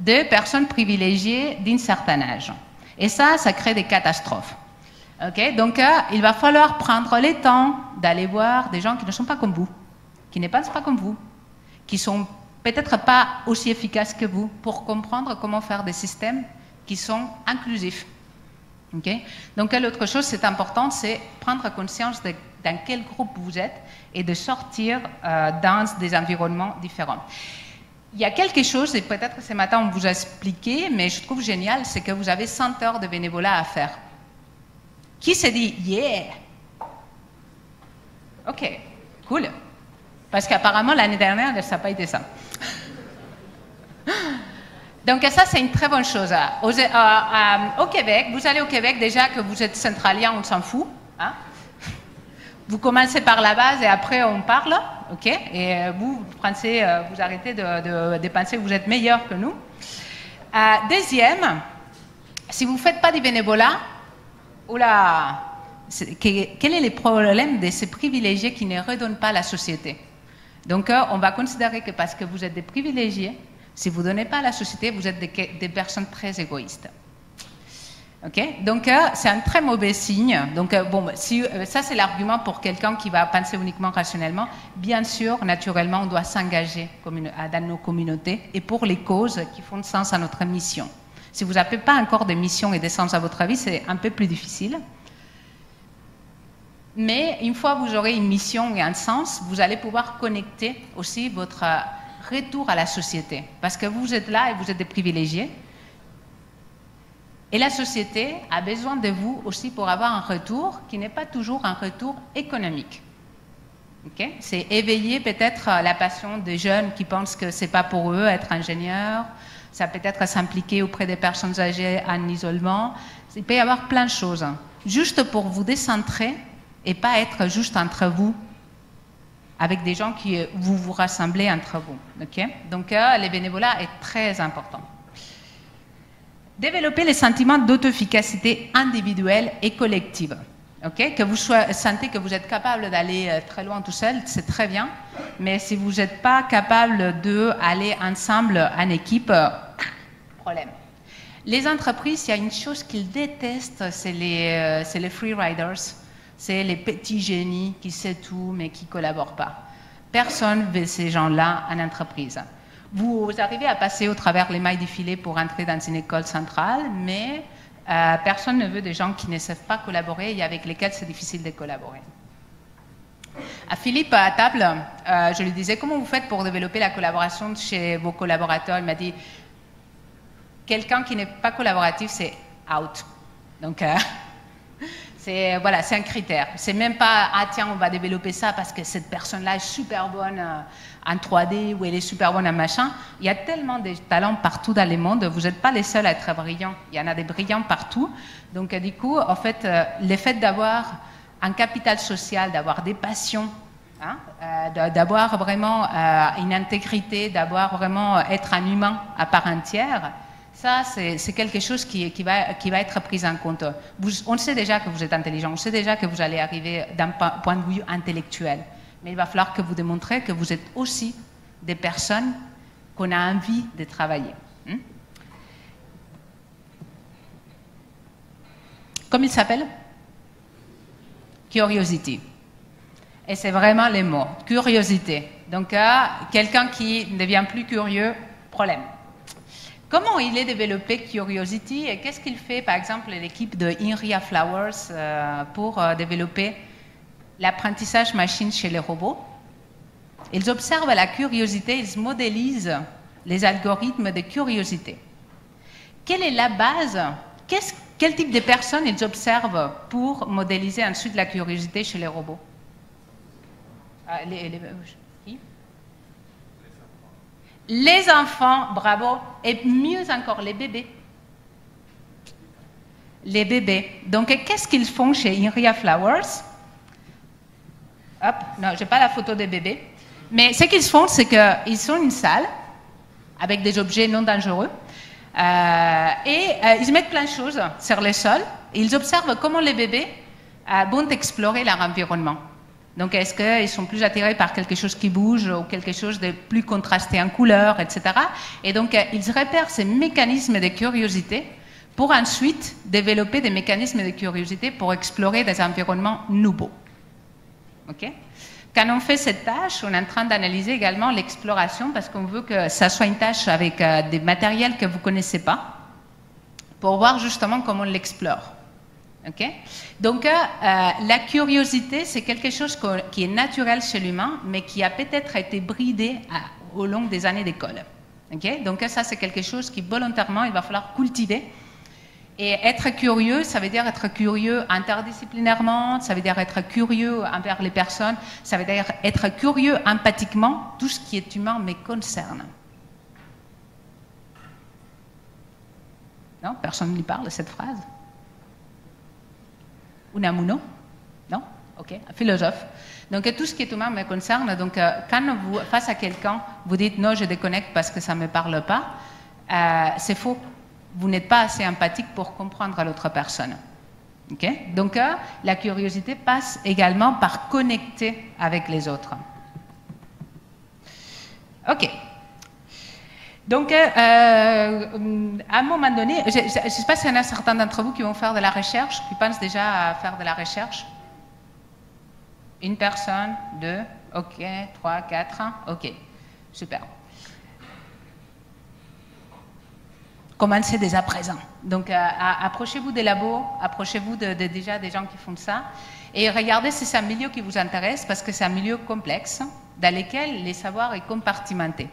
de personnes privilégiées d'un certain âge. Et ça, ça crée des catastrophes. Ok, donc, il va falloir prendre le temps d'aller voir des gens qui ne sont pas comme vous, qui ne pensent pas comme vous, qui sont peut-être pas aussi efficace que vous, pour comprendre comment faire des systèmes qui sont inclusifs. Okay? Donc, l'autre chose, c'est important, c'est prendre conscience de dans quel groupe vous êtes et de sortir euh, dans des environnements différents. Il y a quelque chose, et peut-être ce matin on vous a expliqué, mais je trouve génial, c'est que vous avez cent heures de bénévolat à faire. Qui s'est dit « Yeah » ? Ok, cool. Parce qu'apparemment, l'année dernière, ça n'a pas été ça. Donc ça, c'est une très bonne chose. Au, euh, euh, au Québec, vous allez au Québec, déjà que vous êtes centralien, on s'en fout. Hein? Vous commencez par la base et après, on parle. Ok? Et vous, pensez, vous arrêtez de, de, de penser que vous êtes meilleur que nous. Euh, deuxième, si vous ne faites pas du bénévolat, oula, quel est le problème de ces privilégiés qui ne redonnent pas à la société? Donc, on va considérer que parce que vous êtes des privilégiés, si vous ne donnez pas à la société, vous êtes des, des personnes très égoïstes. Okay? Donc, c'est un très mauvais signe. Donc, bon, si, ça, c'est l'argument pour quelqu'un qui va penser uniquement rationnellement. Bien sûr, naturellement, on doit s'engager dans nos communautés et pour les causes qui font sens à notre mission. Si vous n'avez pas encore de mission et de sens à votre vie, c'est un peu plus difficile. Mais une fois que vous aurez une mission et un sens, vous allez pouvoir connecter aussi votre retour à la société. Parce que vous êtes là et vous êtes des privilégiés. Et la société a besoin de vous aussi pour avoir un retour qui n'est pas toujours un retour économique. Okay? C'est éveiller peut-être la passion des jeunes qui pensent que ce n'est pas pour eux être ingénieur. Ça peut être s'impliquer auprès des personnes âgées en isolement. Il peut y avoir plein de choses. Juste pour vous décentrer et pas être juste entre vous, avec des gens qui vous vous rassemblez entre vous. Okay? Donc, euh, le bénévolat est très important. Développer les sentiments d'auto-efficacité individuelle et collective. Okay? Que vous soyez, sentez que vous êtes capable d'aller très loin tout seul, c'est très bien, mais si vous n'êtes pas capable d'aller ensemble en équipe, euh, problème. Les entreprises, il y a une chose qu'ils détestent, c'est les, euh, c'est les free riders. C'est les petits génies qui savent tout, mais qui ne collaborent pas. Personne ne veut ces gens-là en entreprise. Vous arrivez à passer au travers les mailles du filet pour entrer dans une école centrale, mais euh, personne ne veut des gens qui ne savent pas collaborer et avec lesquels c'est difficile de collaborer. À Philippe, à table, euh, je lui disais, comment vous faites pour développer la collaboration chez vos collaborateurs? Il m'a dit, quelqu'un qui n'est pas collaboratif, c'est out. Donc, euh, c'est voilà, c'est un critère. C'est même pas, ah tiens, on va développer ça parce que cette personne-là est super bonne en trois D ou elle est super bonne en machin. Il y a tellement de talents partout dans le monde, vous n'êtes pas les seuls à être brillants. Il y en a des brillants partout. Donc du coup, en fait, le fait d'avoir un capital social, d'avoir des passions, hein, d'avoir vraiment une intégrité, d'avoir vraiment être un humain à part entière, ça, c'est quelque chose qui, qui, va, qui va être pris en compte. Vous, on sait déjà que vous êtes intelligent, on sait déjà que vous allez arriver d'un point de vue intellectuel. Mais il va falloir que vous démontrez que vous êtes aussi des personnes qu'on a envie de travailler. Hum? Comment il s'appelle? Curiosity. Et c'est vraiment les mots. Curiosité. Donc, euh, quelqu'un qui ne devient plus curieux, problème. Comment il est développé Curiosity et qu'est-ce qu'il fait, par exemple, l'équipe de Inria Flowers euh, pour euh, développer l'apprentissage machine chez les robots? Ils observent la curiosité, ils modélisent les algorithmes de curiosité. Quelle est la base? Qu'est-ce, quel type de personnes ils observent pour modéliser ensuite la curiosité chez les robots? Ah, les, les... Les enfants, bravo, et mieux encore, les bébés. Les bébés. Donc, qu'est-ce qu'ils font chez Inria Flowers? Hop, non, je n'ai pas la photo des bébés. Mais ce qu'ils font, c'est qu'ils ont une salle avec des objets non dangereux euh, et euh, ils mettent plein de choses sur le sol. Et ils observent comment les bébés euh, vont explorer leur environnement. Donc, est-ce qu'ils sont plus attirés par quelque chose qui bouge ou quelque chose de plus contrasté en couleur, et cetera. Et donc, ils repèrent ces mécanismes de curiosité pour ensuite développer des mécanismes de curiosité pour explorer des environnements nouveaux. Okay? Quand on fait cette tâche, on est en train d'analyser également l'exploration parce qu'on veut que ça soit une tâche avec des matériels que vous ne connaissez pas pour voir justement comment on l'explore. Okay? Donc, euh, la curiosité, c'est quelque chose qu qui est naturel chez l'humain, mais qui a peut-être été bridé à, au long des années d'école. Okay? Donc, ça, c'est quelque chose qui, volontairement, il va falloir cultiver. Et être curieux, ça veut dire être curieux interdisciplinairement, ça veut dire être curieux envers les personnes, ça veut dire être curieux empathiquement, tout ce qui est humain me concerne. Non, personne n'y parle, cette phrase. Unamuno, non? Ok, un philosophe. Donc, tout ce qui est humain me concerne. Donc, euh, quand vous, face à quelqu'un, vous dites « non, je déconnecte parce que ça ne me parle pas euh, », c'est faux. Vous n'êtes pas assez empathique pour comprendre l'autre personne. Okay? Donc, euh, la curiosité passe également par connecter avec les autres. Ok. Donc, euh, à un moment donné, je ne sais pas s'il y en a certains d'entre vous qui vont faire de la recherche, qui pensent déjà à faire de la recherche. Une personne, deux, ok, trois, quatre, ok, super. commencer dès à présent. Donc, euh, approchez-vous des labos, approchez-vous de, de, déjà des gens qui font ça, et regardez si c'est un milieu qui vous intéresse, parce que c'est un milieu complexe, dans lequel les savoirs sont compartimentés.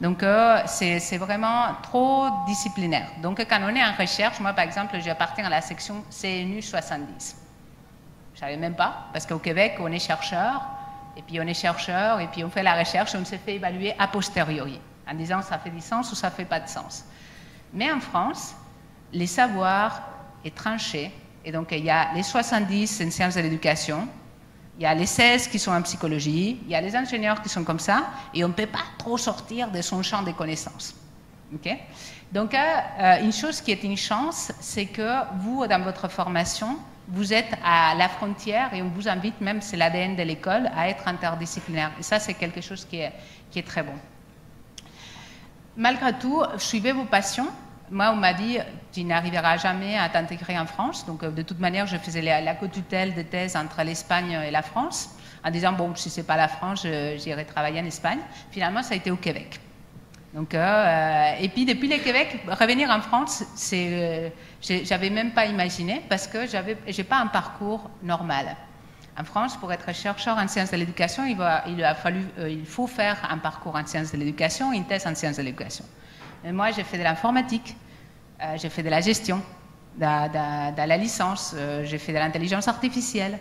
Donc, euh, c'est vraiment trop disciplinaire. Donc, quand on est en recherche, moi, par exemple, j'appartiens à la section C N U soixante-dix. Je ne savais même pas, parce qu'au Québec, on est chercheur, et puis on est chercheur, et puis on fait la recherche, et on se fait évaluer a posteriori, en disant ça fait du sens ou ça ne fait pas de sens. Mais en France, les savoirs est tranché, et donc il y a les soixante-dix en sciences de l'éducation, il y a les seize qui sont en psychologie, il y a les ingénieurs qui sont comme ça, et on ne peut pas trop sortir de son champ de connaissances. Okay? Donc, euh, une chose qui est une chance, c'est que vous, dans votre formation, vous êtes à la frontière, et on vous invite, même c'est l'A D N de l'école, à être interdisciplinaire. Et ça, c'est quelque chose qui est, qui est très bon. Malgré tout, suivez vos passions. Moi, on m'a dit, tu n'arriveras jamais à t'intégrer en France. Donc, de toute manière, je faisais la, la co-tutelle de thèse entre l'Espagne et la France, en disant, bon, si ce n'est pas la France, j'irai travailler en Espagne. Finalement, ça a été au Québec. Donc, euh, et puis, depuis le Québec, revenir en France, euh, j'avais même pas imaginé, parce que je n'ai pas un parcours normal. En France, pour être chercheur en sciences de l'éducation, il, il, euh, il faut faire un parcours en sciences de l'éducation, une thèse en sciences de l'éducation. Et moi, j'ai fait de l'informatique, euh, j'ai fait de la gestion, de, de, de la licence, euh, j'ai fait de l'intelligence artificielle,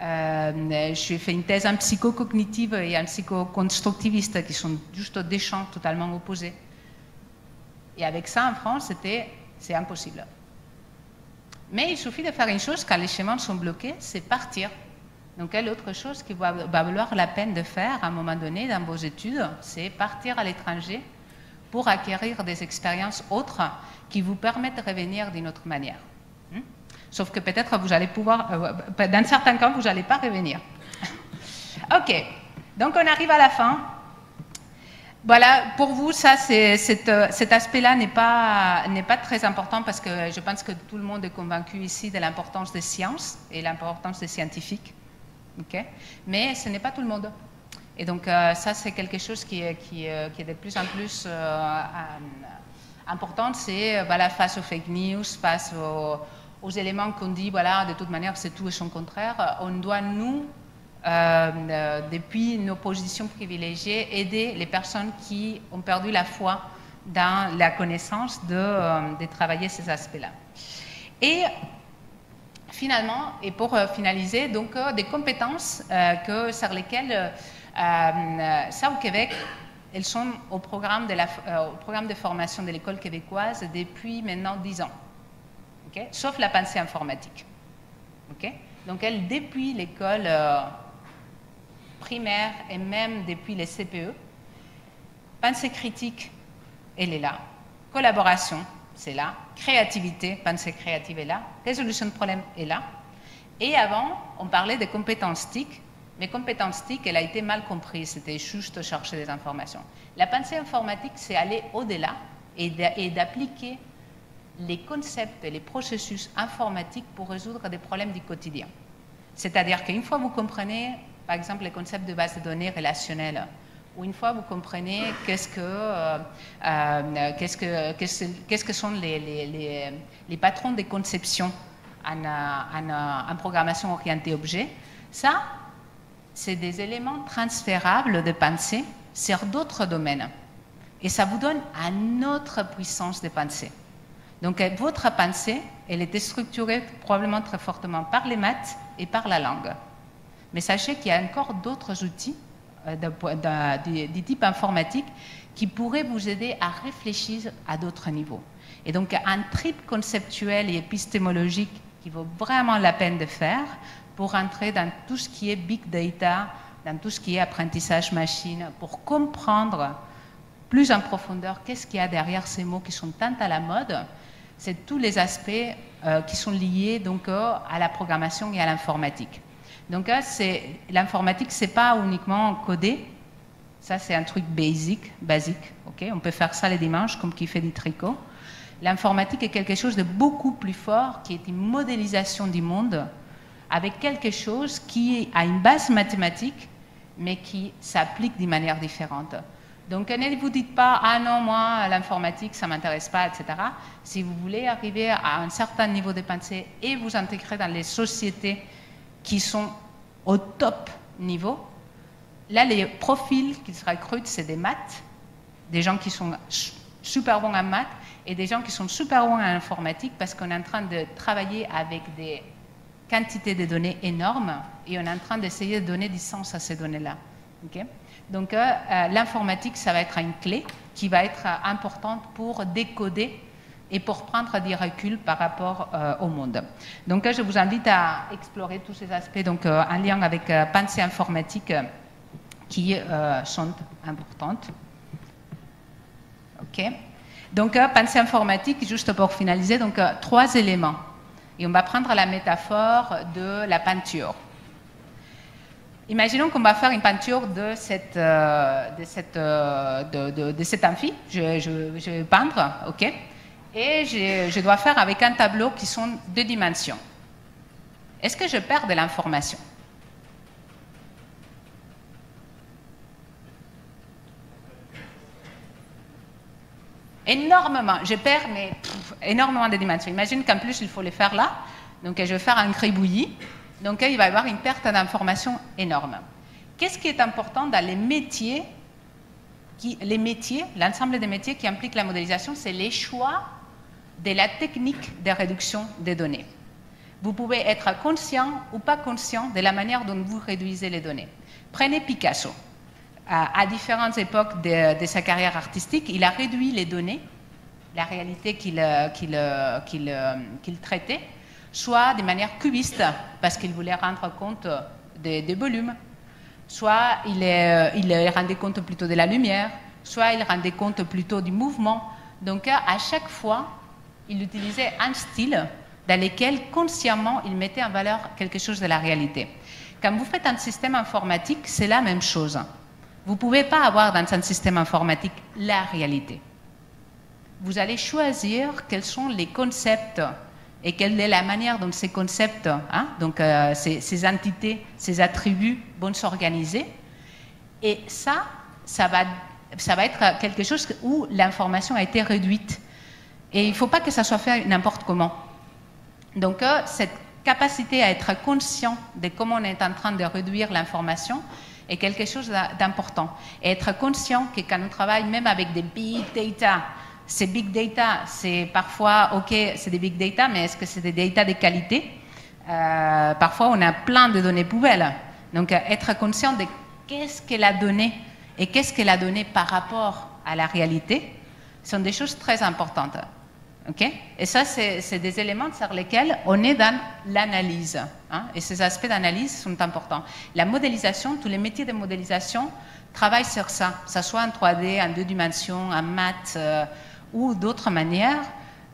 euh, j'ai fait une thèse en psychocognitive et en psychoconstructiviste, qui sont juste des champs totalement opposés. Et avec ça, en France, c'était, c'est impossible. Mais il suffit de faire une chose, quand les schémas sont bloqués, c'est partir. Donc, quelle autre chose qui va, va valoir la peine de faire à un moment donné dans vos études, c'est partir à l'étranger, pour acquérir des expériences autres qui vous permettent de revenir d'une autre manière. Hmm? Sauf que peut-être vous allez pouvoir, euh, dans certains cas, vous n'allez pas revenir. OK, donc on arrive à la fin. Voilà, pour vous, ça, c'est, c'est, euh, cet aspect-là n'est pas, n'est pas très important, parce que je pense que tout le monde est convaincu ici de l'importance des sciences et l'importance des scientifiques. Okay? Mais ce n'est pas tout le monde. Et donc, euh, ça, c'est quelque chose qui, qui, euh, qui est de plus en plus euh, important, c'est euh, voilà, face aux fake news, face aux, aux éléments qu'on dit, voilà, de toute manière, c'est tout et son contraire. On doit, nous, euh, euh, depuis nos positions privilégiées, aider les personnes qui ont perdu la foi dans la connaissance de, euh, de travailler ces aspects-là. Et finalement, et pour euh, finaliser, donc, euh, des compétences euh, que, sur lesquelles... Euh, Euh, ça, au Québec, elles sont au programme de, la, euh, au programme de formation de l'école québécoise depuis maintenant dix ans, okay? Sauf la pensée informatique. Okay? Donc, elle, depuis l'école euh, primaire et même depuis les C P E, pensée critique, elle est là. Collaboration, c'est là. Créativité, pensée créative est là. Résolution de problèmes est là. Et avant, on parlait des compétences T I C. Mais compétences T I C, elle a été mal comprise, c'était juste chercher des informations. La pensée informatique, c'est aller au-delà et d'appliquer les concepts et les processus informatiques pour résoudre des problèmes du quotidien. C'est-à-dire qu'une fois que vous comprenez, par exemple, les concepts de base de données relationnelles, ou une fois que vous comprenez qu'est-ce que, euh, euh, qu'est-ce que, qu'est-ce, qu'est-ce que sont les, les, les, les patrons des conceptions en, en, en programmation orientée objet, ça... c'est des éléments transférables de pensée sur d'autres domaines. Et ça vous donne une autre puissance de pensée. Donc, votre pensée, elle était structurée probablement très fortement par les maths et par la langue. Mais sachez qu'il y a encore d'autres outils du type informatique qui pourraient vous aider à réfléchir à d'autres niveaux. Et donc, un trip conceptuel et épistémologique qui vaut vraiment la peine de faire, pour entrer dans tout ce qui est big data, dans tout ce qui est apprentissage machine, pour comprendre plus en profondeur qu'est-ce qu'il y a derrière ces mots qui sont tant à la mode, c'est tous les aspects euh, qui sont liés donc, euh, à la programmation et à l'informatique. Donc euh, l'informatique, ce n'est pas uniquement coder, ça c'est un truc basic, basique, okay? On peut faire ça les dimanches comme qui fait du tricot. L'informatique est quelque chose de beaucoup plus fort, qui est une modélisation du monde, avec quelque chose qui a une base mathématique, mais qui s'applique d'une manière différente. Donc ne vous dites pas « Ah non, moi, l'informatique, ça ne m'intéresse pas, et cetera » Si vous voulez arriver à un certain niveau de pensée et vous intégrer dans les sociétés qui sont au top niveau, là, les profils qui se recrutent, c'est des maths, des gens qui sont super bons en maths et des gens qui sont super bons en informatique parce qu'on est en train de travailler avec des quantités de données énormes et on est en train d'essayer de donner du sens à ces données-là. Okay? Donc, euh, l'informatique, ça va être une clé qui va être importante pour décoder et pour prendre des reculs par rapport euh, au monde. Donc, je vous invite à explorer tous ces aspects donc, euh, en lien avec euh, pensée informatique euh, qui euh, sont importantes. OK. Donc, euh, pensée informatique, juste pour finaliser, donc, euh, trois éléments. Et on va prendre la métaphore de la peinture. Imaginons qu'on va faire une peinture de cette, euh, de cette, euh, de, de, de cette amphi. Je, je, je vais peindre, OK. Et je, je dois faire avec un tableau qui sont deux dimensions. Est-ce que je perds de l'information? Énormément. Je perds mais, pff, énormément de dimensions. Imagine qu'en plus, il faut les faire là. Donc, je vais faire un gribouillis. Donc, il va y avoir une perte d'informations énorme. Qu'est-ce qui est important dans les métiers, qui, les métiers, l'ensemble des métiers qui impliquent la modélisation, c'est les choix de la technique de réduction des données. Vous pouvez être conscient ou pas conscient de la manière dont vous réduisez les données. Prenez Picasso. À différentes époques de, de sa carrière artistique, il a réduit les données, la réalité qu'il qu'il, qu'il, qu'il traitait, soit de manière cubiste, parce qu'il voulait rendre compte des, des volumes, soit il, est, il rendait compte plutôt de la lumière, soit il rendait compte plutôt du mouvement. Donc à chaque fois, il utilisait un style dans lequel consciemment il mettait en valeur quelque chose de la réalité. Quand vous faites un système informatique, c'est la même chose. Vous ne pouvez pas avoir dans un système informatique la réalité. Vous allez choisir quels sont les concepts et quelle est la manière dont ces concepts, hein, donc euh, ces, ces entités, ces attributs vont s'organiser. Et ça, ça va, ça va être quelque chose où l'information a été réduite. Et il ne faut pas que ça soit fait n'importe comment. Donc, euh, cette capacité à être conscient de comment on est en train de réduire l'information est quelque chose d'important. Et être conscient que quand on travaille même avec des big data, ces big data, c'est parfois, OK, c'est des big data, mais est-ce que c'est des data de qualité? euh, Parfois, on a plein de données poubelles. Donc, être conscient de qu'est-ce qu'elle a donné et qu'est-ce qu'elle a donné par rapport à la réalité sont des choses très importantes. OK? Et ça, c'est des éléments sur lesquels on est dans l'analyse. Hein? Et ces aspects d'analyse sont importants. La modélisation, tous les métiers de modélisation travaillent sur ça, que ce soit en trois D, en deux dimensions, en maths, euh, ou d'autres manières,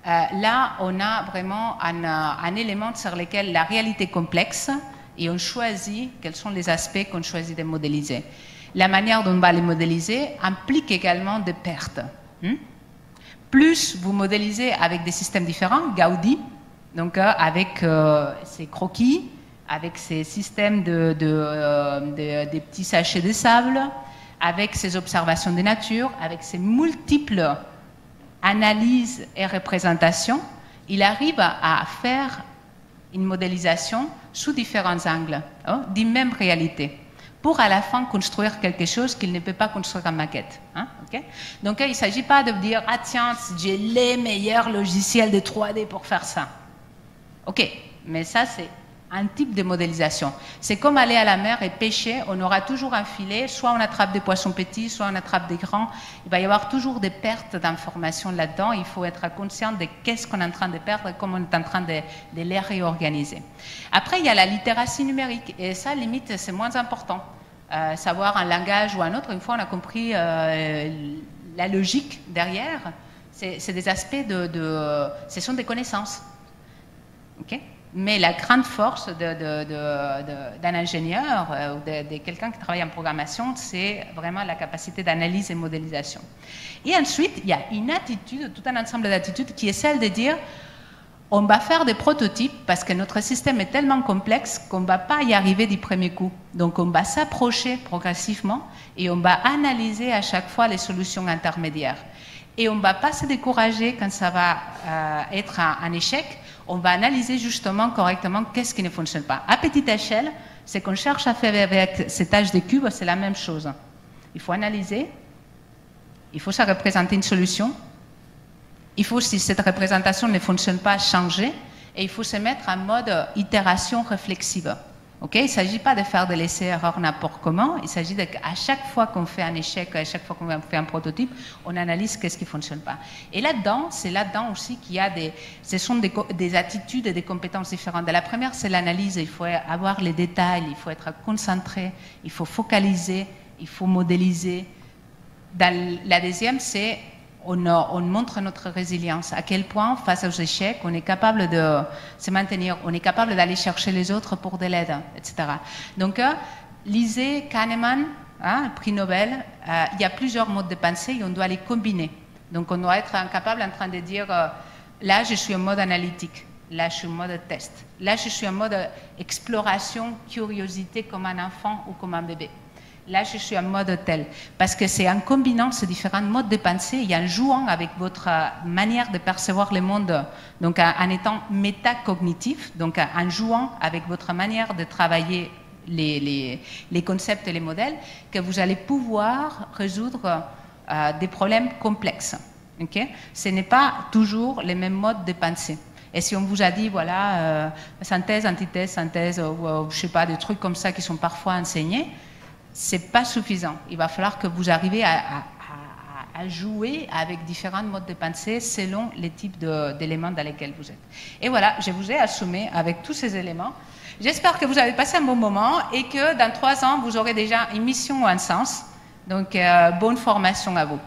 euh, là, on a vraiment un, un élément sur lequel la réalité est complexe et on choisit quels sont les aspects qu'on choisit de modéliser. La manière dont on va les modéliser implique également des pertes. Hmm? Plus vous modélisez avec des systèmes différents, Gaudi, donc euh, avec euh, ses croquis, avec ses systèmes de, de, euh, de, des petits sachets de sable, avec ses observations de nature, avec ses multiples analyse et représentation, il arrive à faire une modélisation sous différents angles, hein, d'une même réalité, pour à la fin construire quelque chose qu'il ne peut pas construire en maquette. Hein, okay? Donc il ne s'agit pas de dire « Ah tiens, j'ai les meilleurs logiciels de trois D pour faire ça ». OK, mais ça c'est un type de modélisation. C'est comme aller à la mer et pêcher, on aura toujours un filet, soit on attrape des poissons petits, soit on attrape des grands. Il va y avoir toujours des pertes d'informations là-dedans. Il faut être conscient de qu'est-ce qu'on est en train de perdre et comment on est en train de, de les réorganiser. Après, il y a la littératie numérique et ça, limite, c'est moins important. Euh, savoir un langage ou un autre, une fois on a compris euh, la logique derrière, c'est des aspects de, de... ce sont des connaissances. OK ? Mais la grande force d'un ingénieur euh, ou de, de quelqu'un qui travaille en programmation, c'est vraiment la capacité d'analyse et modélisation. Et ensuite, il y a une attitude, tout un ensemble d'attitudes qui est celle de dire on va faire des prototypes parce que notre système est tellement complexe qu'on ne va pas y arriver du premier coup. Donc on va s'approcher progressivement et on va analyser à chaque fois les solutions intermédiaires. Et on ne va pas se décourager quand ça va euh, être un, un échec. On va analyser justement correctement qu'est-ce qui ne fonctionne pas. À petite échelle, ce qu'on cherche à faire avec ces tâches de cubes, c'est la même chose. Il faut analyser, il faut se représenter une solution, il faut, si cette représentation ne fonctionne pas, changer, et il faut se mettre en mode itération réflexive. Okay? Il ne s'agit pas de faire des essais-erreurs n'importe comment, il s'agit qu'à chaque fois qu'on fait un échec, à chaque fois qu'on fait un prototype, on analyse qu'est-ce qui ne fonctionne pas. Et là-dedans, c'est là-dedans aussi qu'il y a des, ce sont des, des attitudes et des compétences différentes. La première, c'est l'analyse, il faut avoir les détails, il faut être concentré, il faut focaliser, il faut modéliser. Dans la deuxième, c'est On, on montre notre résilience, à quel point, face aux échecs, on est capable de se maintenir, on est capable d'aller chercher les autres pour de l'aide, et cetera. Donc, euh, lisez Kahneman, hein, prix Nobel, euh, il y a plusieurs modes de pensée et on doit les combiner. Donc, on doit être capable en train de dire, euh, là, je suis en mode analytique, là, je suis en mode test, là, je suis en mode exploration, curiosité, comme un enfant ou comme un bébé. Là, je suis en mode tel. Parce que c'est en combinant ces différents modes de pensée et en jouant avec votre manière de percevoir le monde, donc en étant métacognitif, donc en jouant avec votre manière de travailler les, les, les concepts et les modèles, que vous allez pouvoir résoudre euh, des problèmes complexes. Okay? Ce n'est pas toujours les mêmes modes de pensée. Et si on vous a dit, voilà, euh, synthèse, antithèse, synthèse, ou, ou je ne sais pas, des trucs comme ça qui sont parfois enseignés, ce n'est pas suffisant. Il va falloir que vous arriviez à, à, à jouer avec différents modes de pensée selon les types d'éléments dans lesquels vous êtes. Et voilà, je vous ai assommé avec tous ces éléments. J'espère que vous avez passé un bon moment et que dans trois ans, vous aurez déjà une mission ou un sens. Donc, euh, bonne formation à vous.